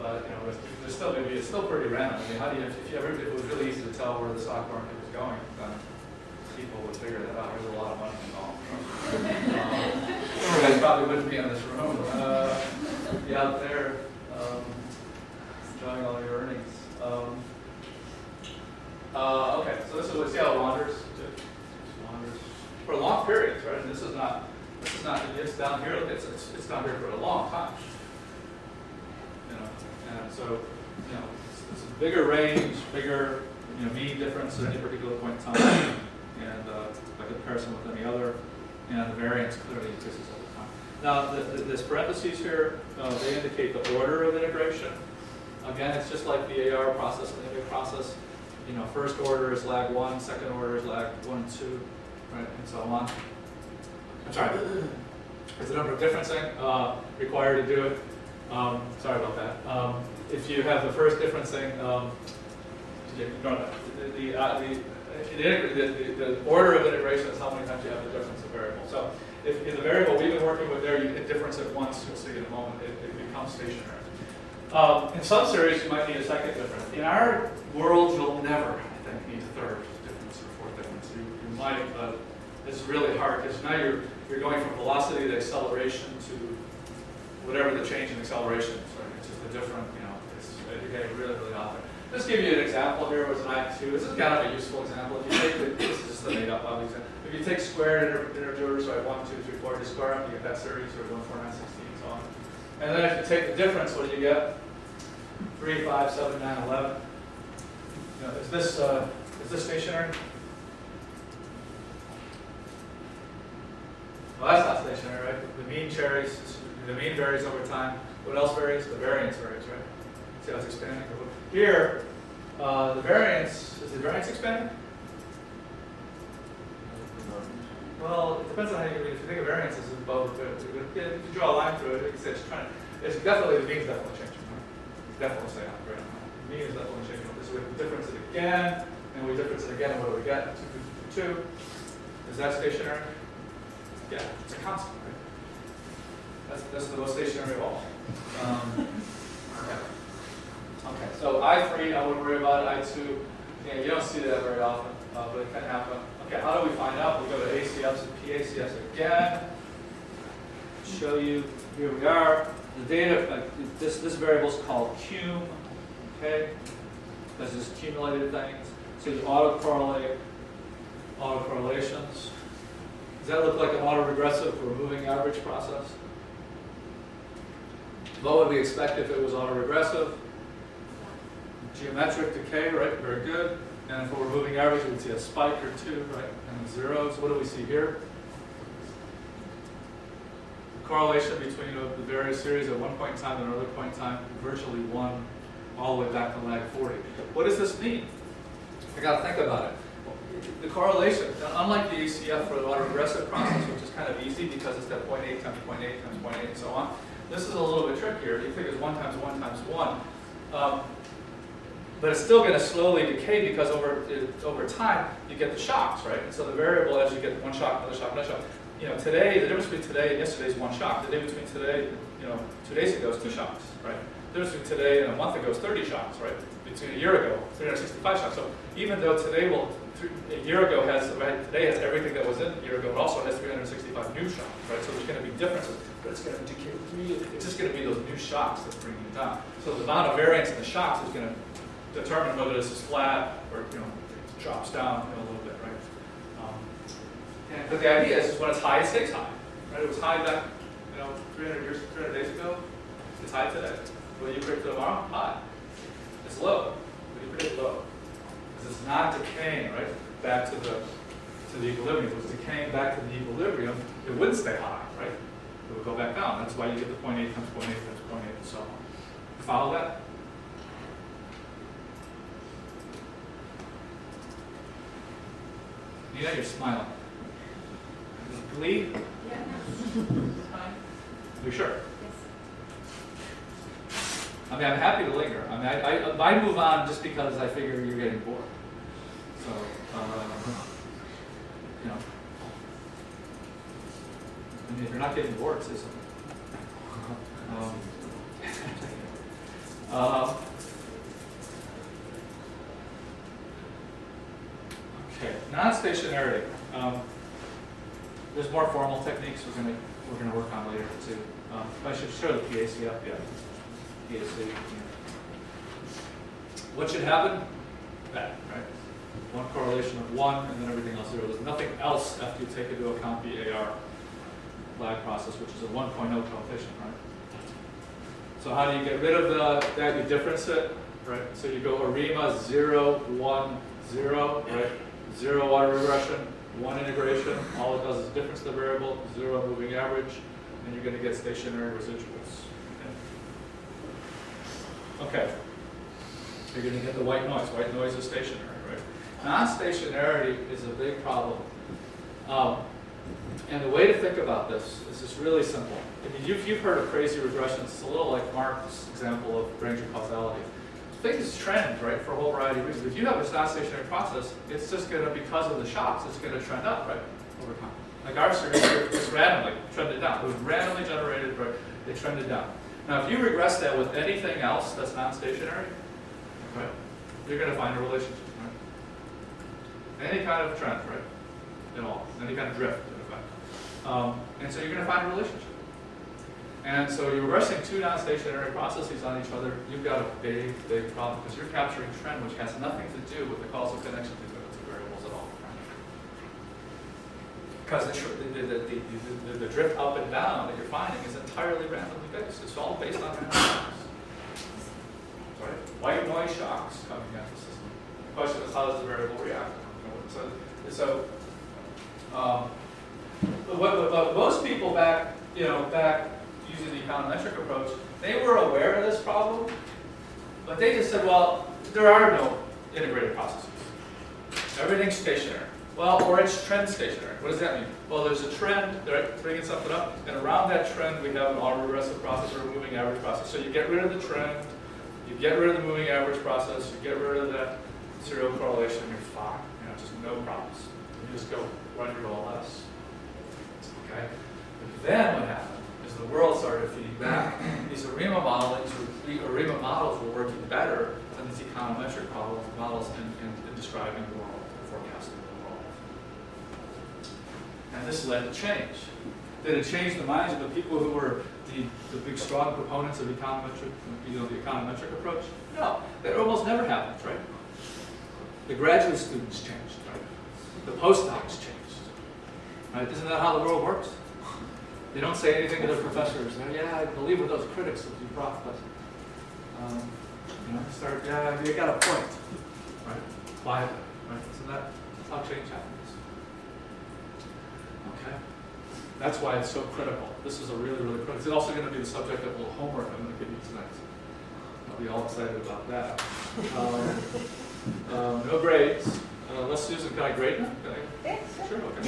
But there's still it's still pretty random. I mean, if it was really easy to tell where the stock market was going, then people would figure that out. There's a lot of money involved. You guys probably wouldn't be in this room. Be out there. Showing all your earnings. Okay, so this is what Seattle wanders. For long periods, right? And this is not. It's down here. It's down here for a long time. And so it's a bigger range, bigger mean difference at any particular point in time, and by comparison with any other, and the variance clearly increases over time. Now, this parentheses here they indicate the order of integration. Again, it's just like the AR process and the IMA process. First order is lag 1, second order is lag 1, 2, right, and so on. I'm sorry. There's a number of differencing required to do it. Sorry about that. If you have the first differencing, ignore that. The order of integration is how many times you have the difference of variables. So, if in the variable we've been working with there, you hit difference at once. You'll see in a moment it becomes stationary. In some series, you might need a second difference. In our world, you'll never, I think, need a third difference or fourth difference. You might, but it's really hard because now you're going from velocity to acceleration to whatever the change in acceleration is. Right? It's just a different, you're getting really, really out there. Just give you an example here. It was an IQ. This is kind of a useful example. If you take this is just a made-up example. If you take squared integers, right, 1, 2, 3, 4, just square them, you get that series, or 1, 4, 9, 16, and so on. And then if you take the difference, what do you get? 3, 5, 7, 9, 11. You know, is this stationary? Well, that's not stationary, right? The mean varies. The mean varies over time. What else varies? The variance varies, right? See how it's expanding. Here, the variance is the variance expanding? Well, it depends on how you read it. If you think of variance as above the variance, if you draw a line through it, like you said, it's definitely the mean is definitely changing. It's definitely staying up right now. The mean is definitely changing. So we have to difference it again, and we difference it again. And what do we get? 2, 2, 2. Is that stationary? Yeah, it's a constant, right? That's the most stationary of all. Okay, so I3, I wouldn't worry about it. I2, yeah, you don't see that very often, but it can happen. Okay, how do we find out? We go to ACFs and PACFs again. Show you, here we are. The data, this variable is called cum, okay? This is cumulative things. So you autocorrelate autocorrelations. Does that look like an autoregressive or moving average process? What would we expect if it was autoregressive? Geometric decay, right? Very good. And if we're moving average, we'd see a spike or two, right? And zeros. What do we see here? The correlation between the various series at one point in time and another point in time, virtually one, all the way back to lag 40. What does this mean? I got to think about it. The correlation, unlike the ACF for the autoregressive process, which is kind of easy because it's that 0.8 times 0.8 times 0.8 and so on, this is a little bit trickier. You think it's 1 times 1 times 1. But it's still going to slowly decay because over time, you get the shocks, right? And so the variable as you get one shock, another shock, another shock. You know, today, the difference between today and yesterday is one shock. The difference between today, you know, 2 days ago is 2 shocks, right? The difference between today and a month ago is 30 shocks, right? Between a year ago, 365 shocks. So even though today will, a year ago has, right, today has everything that was in a year ago, but also has 365 new shocks, right? So there's going to be differences, but it's going to decay really. It's just going to be those new shocks that bring it down. So the amount of variance in the shocks is going to determine whether this is flat or, you know, it drops down, you know, a little bit, right? But the idea is when it's high, it stays high, right? It was high back, you know, 300 days ago. It's high today. Will you predict tomorrow? High. It's low. Will you predict low? It's not decaying, right, back to the equilibrium. If it was decaying back to the equilibrium, it wouldn't stay high, right? It would go back down. That's why you get the 0.8 times 0.8 times 0.8 and so on. You follow that? Nina, you're smiling. Is it glee? Yeah. Are you sure? I mean, I'm happy to linger. I mean, I move on just because I figure you're getting bored. So, you know, I mean, if you're not getting bored, say something. Okay, non-stationarity. There's more formal techniques we're gonna work on later too. I should show the PACF. Yeah. What should happen? That, right? One correlation of 1 and then everything else 0. There's nothing else after you take into account the AR lag process, which is a 1.0 coefficient, right? So how do you get rid of that? You difference it, right? So you go ARIMA 0, 1, 0, right? 0 autoregression, 1 integration. All it does is difference the variable, 0 moving average, and you're going to get stationary residuals. Okay, you're going to get the white noise. White noise is stationary, right? Non-stationarity is a big problem. And the way to think about this is just really simple. I mean, you've heard of crazy regressions. It's a little like Mark's example of Granger causality. Things trend, right, for a whole variety of reasons. If you have a non-stationary process, it's just going to, because of the shocks, it's going to trend up, right, over time. Like our series just randomly trended down. It was randomly generated, right? It trended down. Now, if you regress that with anything else that's non-stationary, right, you're going to find a relationship, right? Any kind of trend, right, at all, any kind of drift, in fact. And so you're going to find a relationship. And so you're regressing 2 non-stationary processes on each other. You've got a big, big problem because you're capturing trend, which has nothing to do with the causal connection between the two variables at all. because the drift up and down that you're finding is entirely randomly based. It's all based on random shocks. Sorry? White noise shocks coming out of the system. The question is, how does the variable react? But most people back, back using the econometric approach, they were aware of this problem, but they just said, well, there are no integrated processes. Everything's stationary. Well, or it's trend stationary. What does that mean? Well, there's a trend, they're bringing something up, and around that trend we have an all-regressive process or a moving average process. So you get rid of the trend, you get rid of the moving average process, you get rid of that serial correlation, you're fine. Just no problems. You just go run your OLS. Okay? But then what happened is the world started feeding back. These ARIMA models, were working better than these econometric models in describing the world, forecasting the world. And this led to change. That it changed the minds of the people who were the big strong proponents of econometric, the econometric approach. No, that almost never happens, right? The graduate students changed, right? The postdocs changed. Right? Isn't that how the world works? They don't say anything to their professors. Yeah, I believe with those critics that you brought, but start. Yeah, you got a point, right? Quietly, right? So that's how change happens. Okay, that's why it's so critical. This is a really critical. It's also going to be the subject of a little homework I'm going to give you tonight. I'll be all excited about that. No grades. Let's Susan, can I grade them? Yeah, sure. Okay. We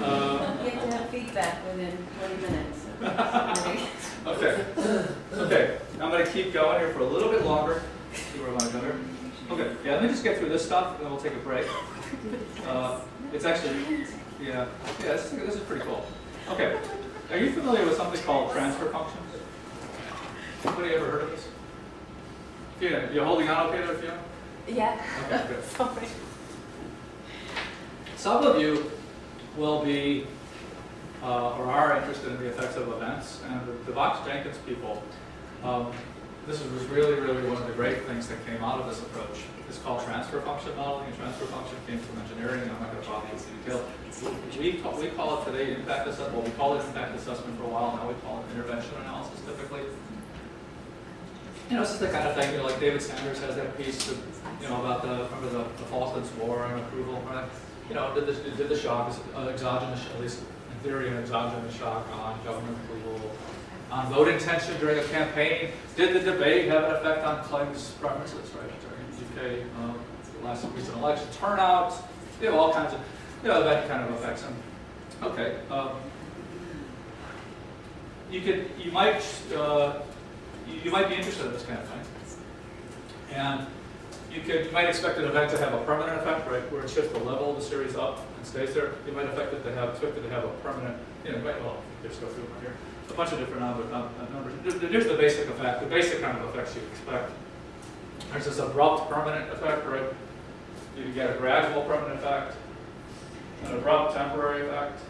have to have feedback within 20 minutes. Okay. Okay. I'm going to keep going here for a little bit longer. See where I want to go here. Okay. Yeah. Let me just get through this stuff, and then we'll take a break. It's actually, yeah. Yeah. This is pretty cool. Okay. Are you familiar with something called transfer functions? Anybody ever heard of this? Yeah. You holding on okay to it, Fiona? Yeah. Okay, good. Sorry. Some of you will be or are interested in the effects of events, and the Box Jenkins people, this was really one of the great things that came out of this approach. It's called transfer function modeling, and transfer function came from engineering, and I'm not going to bother you with the detail. We call it today impact assessment. Well, we call it impact assessment for a while, now we call it intervention analysis typically. You know, this is the kind of thing, like David Sanders has that piece of, about the Falklands War and approval, right? Did the shock, exogenous, at least in theory, an exogenous shock on government approval, on vote intention during a campaign? Did the debate have an effect on claims preferences, right? During the UK last recent election turnout, all kinds of, that kind of effects. And, okay, you might be interested in this kind of thing. And you might expect an event to have a permanent effect, right? Where it shifts the level of the series up and stays there. You might expect it to have a permanent, just go through right here. A bunch of different numbers. Here's the basic effect, the basic kind of effects you expect. There's this abrupt permanent effect, right? You get a gradual permanent effect, an abrupt temporary effect.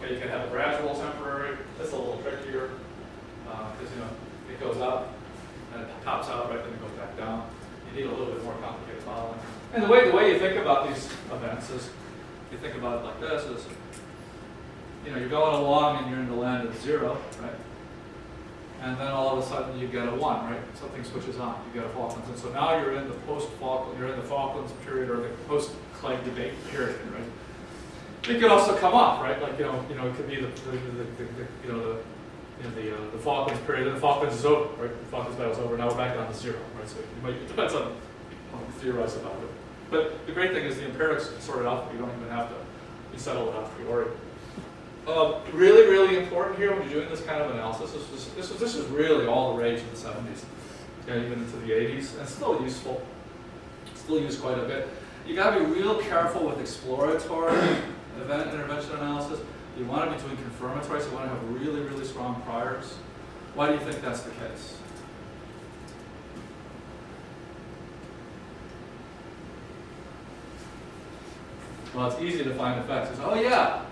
Okay, you can have a gradual temporary. That's a little trickier. Because it goes up and it pops out right, then it goes back down. You need a little bit more complicated modeling. And the way you think about these events is, you think about it like this: is you're going along and you're in the land of zero, right? And then all of a sudden you get a one, right? Something switches on. You get a Falklands, and so now you're in the Falklands period or the post-Clegg debate period, right? It could also come up, right? Like it could be the Falklands period, and the Falklands is over, right? The Falklands battle is over, now we're back down to zero, right? So it depends on how you theorize about it. But the great thing is the empirics can sort it out, you don't even have to, you settle it out a priori. Really important here when you're doing this kind of analysis, this is really all the rage in the 70s, even into the 80s, and still useful, still used quite a bit. You gotta be real careful with exploratory event intervention analysis. You want to be doing confirmatory, so you want to have really strong priors. Why do you think that's the case? Well, it's easy to find effects. It's, oh yeah,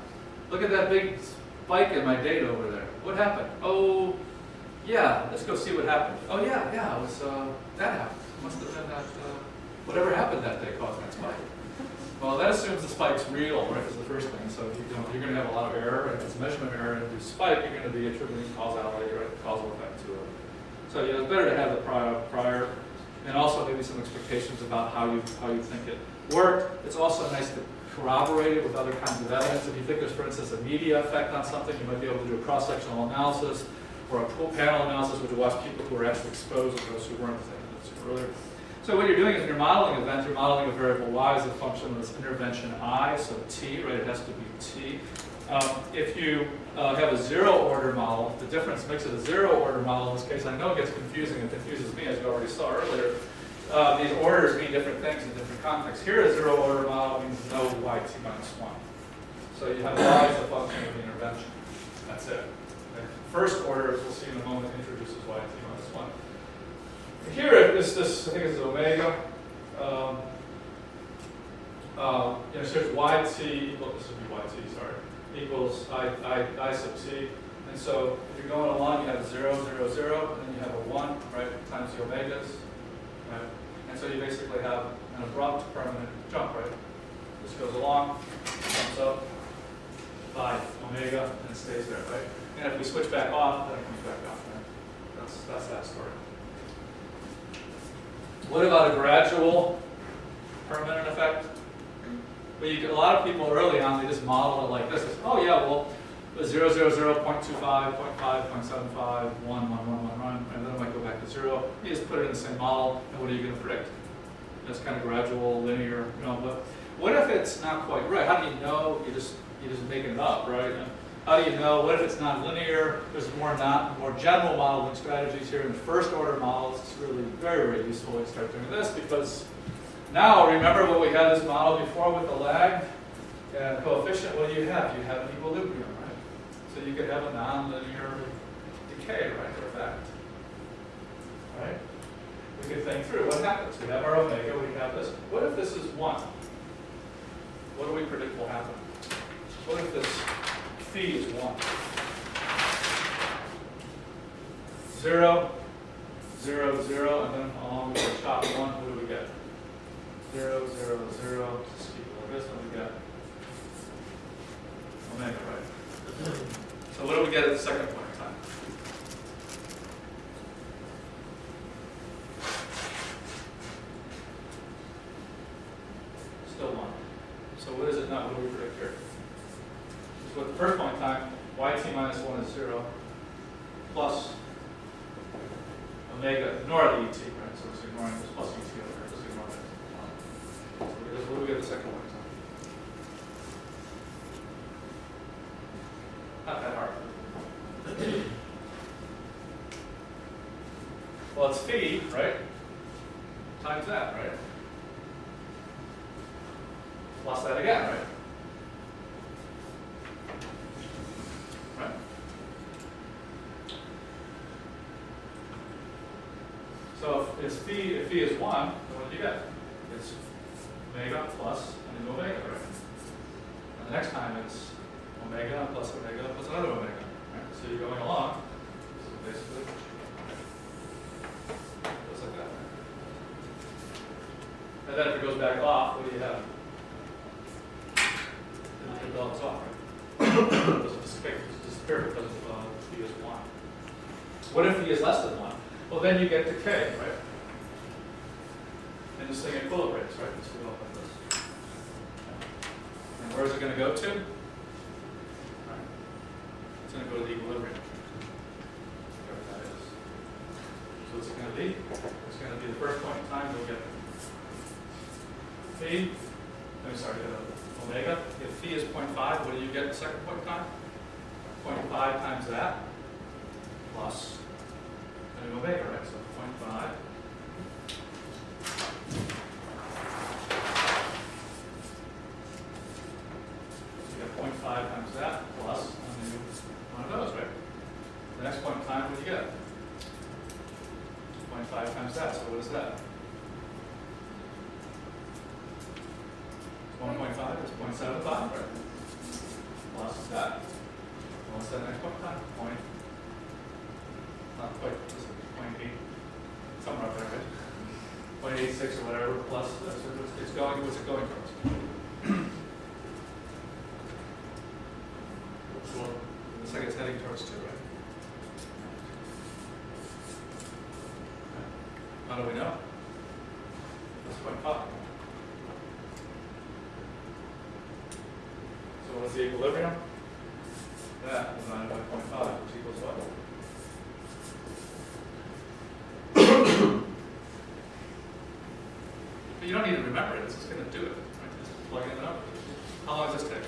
look at that big spike in my data over there. What happened? Oh, yeah, let's go see what happened. Oh yeah, it was, that happened. Must have been that, whatever happened that day caused that spike. Well, that assumes the spike's real, right, is the first thing. So you're going to have a lot of error, and if it's a measurement of error and you spike, you're going to be attributing causality, right, causal effect to it. So yeah, it's better to have the prior, and also maybe some expectations about how you think it worked. It's also nice to corroborate it with other kinds of evidence. If you think there's, for instance, a media effect on something, you might be able to do a cross-sectional analysis or a panel analysis, which will watch people who were actually exposed and those who weren't earlier. So what you're doing is you're modeling events. You're modeling a variable y as a function of this intervention I, so t, right? It has to be t. If you have a zero-order model, the difference makes it a zero-order model. In this case, I know it gets confusing. It confuses me, as you already saw earlier. These orders mean different things in different contexts. Here, a zero-order model means no yt minus 1. So you have y as a function of the intervention. That's it. The first order, as we'll see in a moment, introduces yt minus 1. Here is this, I think it's omega. So it's yt equals, this would be yt, sorry, equals I sub t. And so if you're going along, you have 0, 0, 0, and then you have a 1, right, times the omegas. Right? And so you basically have an abrupt permanent jump, right? This goes along, jumps up by omega, and it stays there, right? And if we switch back off, then it comes back off, right? That's that story. What about a gradual permanent effect? Well, a lot of people early on, they just model it like this. It's, oh yeah, well, 0, 0, 0, 0.25, 0.5, 0.75, 1, 1, 1, 1, 1, and then it might go back to 0. You just put it in the same model, and what are you going to predict? That's kind of gradual, linear, you know, but what if it's not quite right? How do you know? You're just making it up, right? And how do you know? What if it's not linear? There's more general modeling strategies here. In the first order models, it's really very, very useful when you start doing this, because now remember what we had this model before with the lag and coefficient. What do you have? You have an equilibrium, right? So you could have a nonlinear decay, right, or effect. Right? We could think through what happens. We have our omega, we have this. What if this is 1? What do we predict will happen? What if this phi is 1? 0, 0, 0, and then along with the top 1, what do we get? 0, 0, 0, just keep it like this, and we get omega, right? So what do we get at the second point in time? Still 1. So what is it not? What do we predict here? So at the first point in time, yt minus 1 is 0, plus omega, ignore the et, right? So it's ignoring this plus et over here. What do we get the second one? Not that hard. Well, it's phi, right? Times that, right? Plus that again, right? Right? So if phi is 1, then what do you get? It's omega plus and then omega, right? And the next time it's omega plus another omega, right? So you're going along, so basically, just like that. And then if it goes back off, what do you have? It develops off, right? It doesn't disappear because phi is 1. What if phi is less than 1? Well, then you get decay, right? And this thing equilibrates, right? Let's go up like this. And where is it going to go to? Right. It's going to go to the equilibrium. Whatever that is. So what's it going to be? It's going to be the first point in time we'll get phi. I'm sorry, omega. If phi is 0.5, what do you get in the second point in time? 0.5 times that plus an omega, right? So 0.5. So you get 0.5 times that plus one of those, right? The next point in time, what do you get? 0.5 times that, so what is that? 1.5 is 0.75, right? Plus that. What's that next point in time? Point. Not quite, this is 0.8. Somewhere up there, right? 0.86 or whatever, plus, it's going, what's it going towards? How do we know? That's quite hot. So what is the equilibrium? That is 95.5, which equals what? But you don't need to remember it, it's just going to do it. Right? Just plug in the number. How long does this take?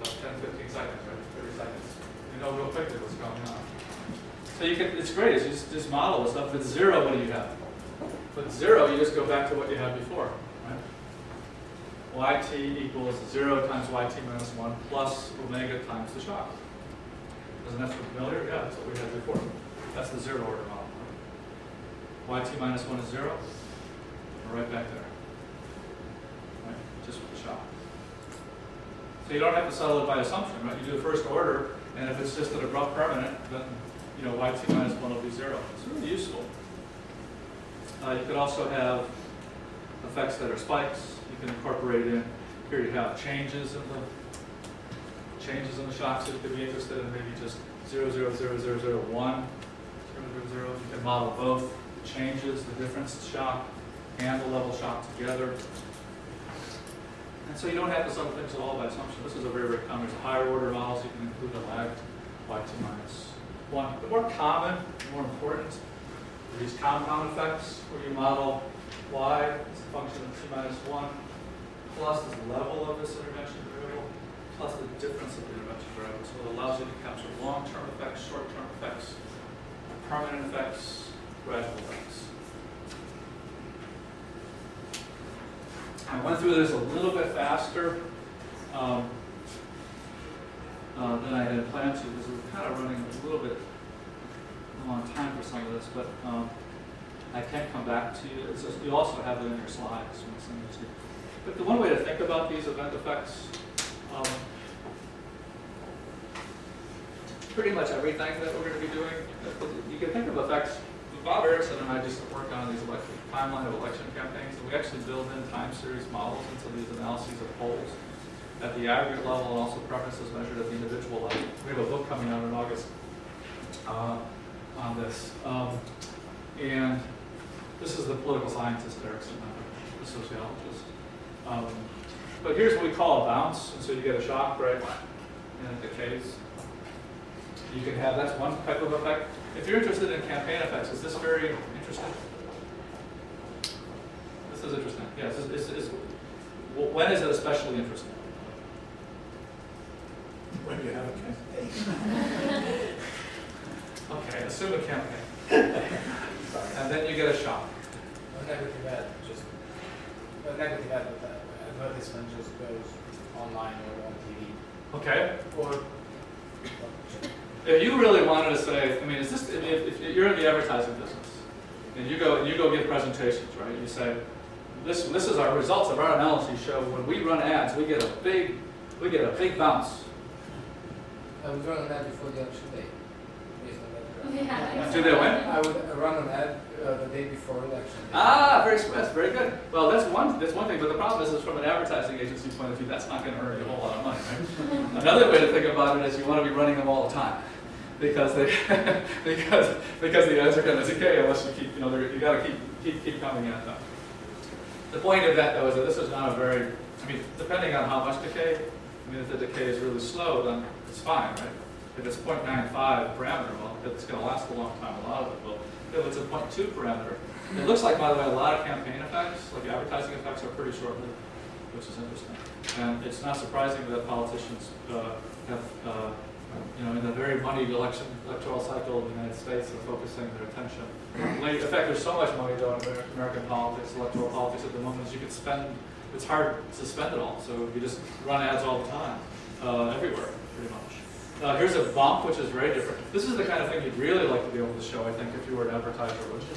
About 10, 15 seconds, right? 30 seconds. You know real quickly what's going on. So you can, it's great, you just model this stuff. With zero, what do you have? With zero, you just go back to what you had before. Right? Yt equals 0 times yt minus 1 plus omega times the shock. Doesn't that sound familiar? Yeah, that's what we had before. That's the zero order model. Right? Yt minus 1 is 0. We're right back there. Right? Just with the shock. So you don't have to settle it by assumption, right? You do the first order, and if it's just an abrupt permanent, then you know, yt minus 1 will be 0. It's really useful. You could also have effects that are spikes. You can incorporate in. Here you have changes in the shocks that you could be interested in. Maybe just 0, 0, 0, 0, 0, 1, 0, 0, 0. You can model both the changes, the difference shock, and the level shock together. And so you don't have to settle things at all by assumption. This is a very, very common. There's higher order models. You can include a lagged yt minus 1. The more common, the more important, are these compound effects where you model y as a function of t minus 1 plus this level of this intervention variable plus the difference of the intervention variable. So it allows you to capture long-term effects, short-term effects, permanent effects, gradual effects. I went through this a little bit faster than I had planned to, because we're kind of running a little bit long time for some of this, but I can come back to you. It's just, you also have it in your slides. But the one way to think about these event effects, pretty much everything that we're going to be doing, you can think of effects. Bob Erickson and I just work on these timeline of election campaigns, and we actually build in time series models into these analyses of polls at the aggregate level, and also preferences measured at the individual level. We have a book coming out in August on this. And this is the political scientist Erickson, the sociologist. But here's what we call a bounce. And so you get a shock, right? And it decays. You can have, that's one type of effect. If you're interested in campaign effects, is this very interesting? This is interesting. Yes. Yeah, when is it especially interesting? When you have a campaign. Okay, assume a campaign. And then you get a shock. A negative ad, just a negative advertisement just goes online or on TV. Okay. Or if you really wanted to say, I mean, is this? If you're in the advertising business, and you go give presentations, right? You say, this is our results of our analysis show. When we run ads, we get a big bounce. I was running an ad before the election day. Yeah. Do they win? I would run an ad the day before election. That's very good. Well, that's one thing, but the problem is from an advertising agency point of view, that's not going to earn you a whole lot of money, right? Another way to think about it is you want to be running them all the time, because they because the ads are going to decay unless you keep you got to keep coming at them. The point of that though is that this is not a very depending on how much decay. If the decay is really slow, then it's fine, right? If it's 0.95 parameter, well, it's going to last a long time, a lot of it will. If it's a 0.2 parameter, it looks like, by the way, a lot of campaign effects, like advertising effects, are pretty short-lived, which is interesting. And it's not surprising that politicians have, in the very moneyed electoral cycle of the United States, are focusing their attention. In fact, there's so much money, though, in American politics, electoral politics at the moment, you could spend, it's hard to spend it all. So you just run ads all the time, everywhere, pretty much. Here's a bump, which is very different. This is the kind of thing you'd really like to be able to show, I think, if you were an advertiser, would you?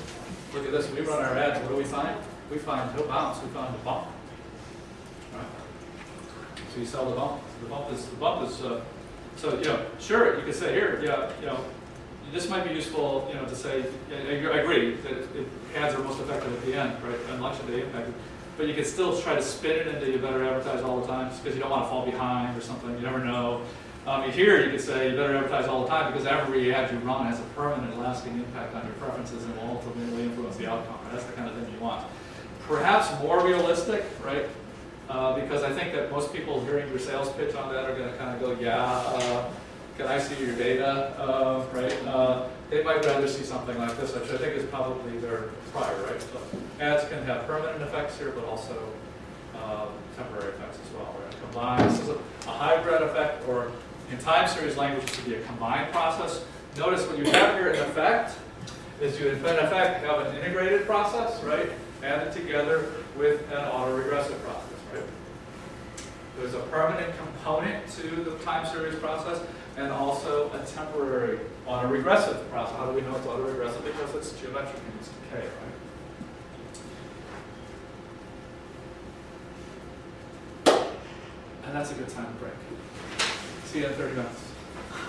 Look at this. We run our ads. What do we find? We find no bounce. We found a bump. Right? So you sell the bump. The bump is. Sure, you could say here, this might be useful, to say. I agree that ads are most effective at the end, right? And election day impacted. But you can still try to spin it into you better advertise all the time, just because you don't want to fall behind or something. You never know. Here you could say you better advertise all the time because every ad you run has a permanent, lasting impact on your preferences and will ultimately influence the outcome. That's the kind of thing you want. Perhaps more realistic, right? Because I think that most people hearing your sales pitch on that are going to kind of go, yeah, can I see your data, right? They might rather see something like this, which I think is probably their prior, right? So ads can have permanent effects here, but also temporary effects as well, right? Combined, this is a hybrid effect, or in time series language, it could be a combined process. Notice what you have here in effect is you, in effect, have an integrated process, right? Added together with an autoregressive process. There's a permanent component to the time series process and also a temporary autoregressive process. How do we know it's autoregressive? Because it's geometric and it's decay, right? And that's a good time to break. See you in 30 minutes.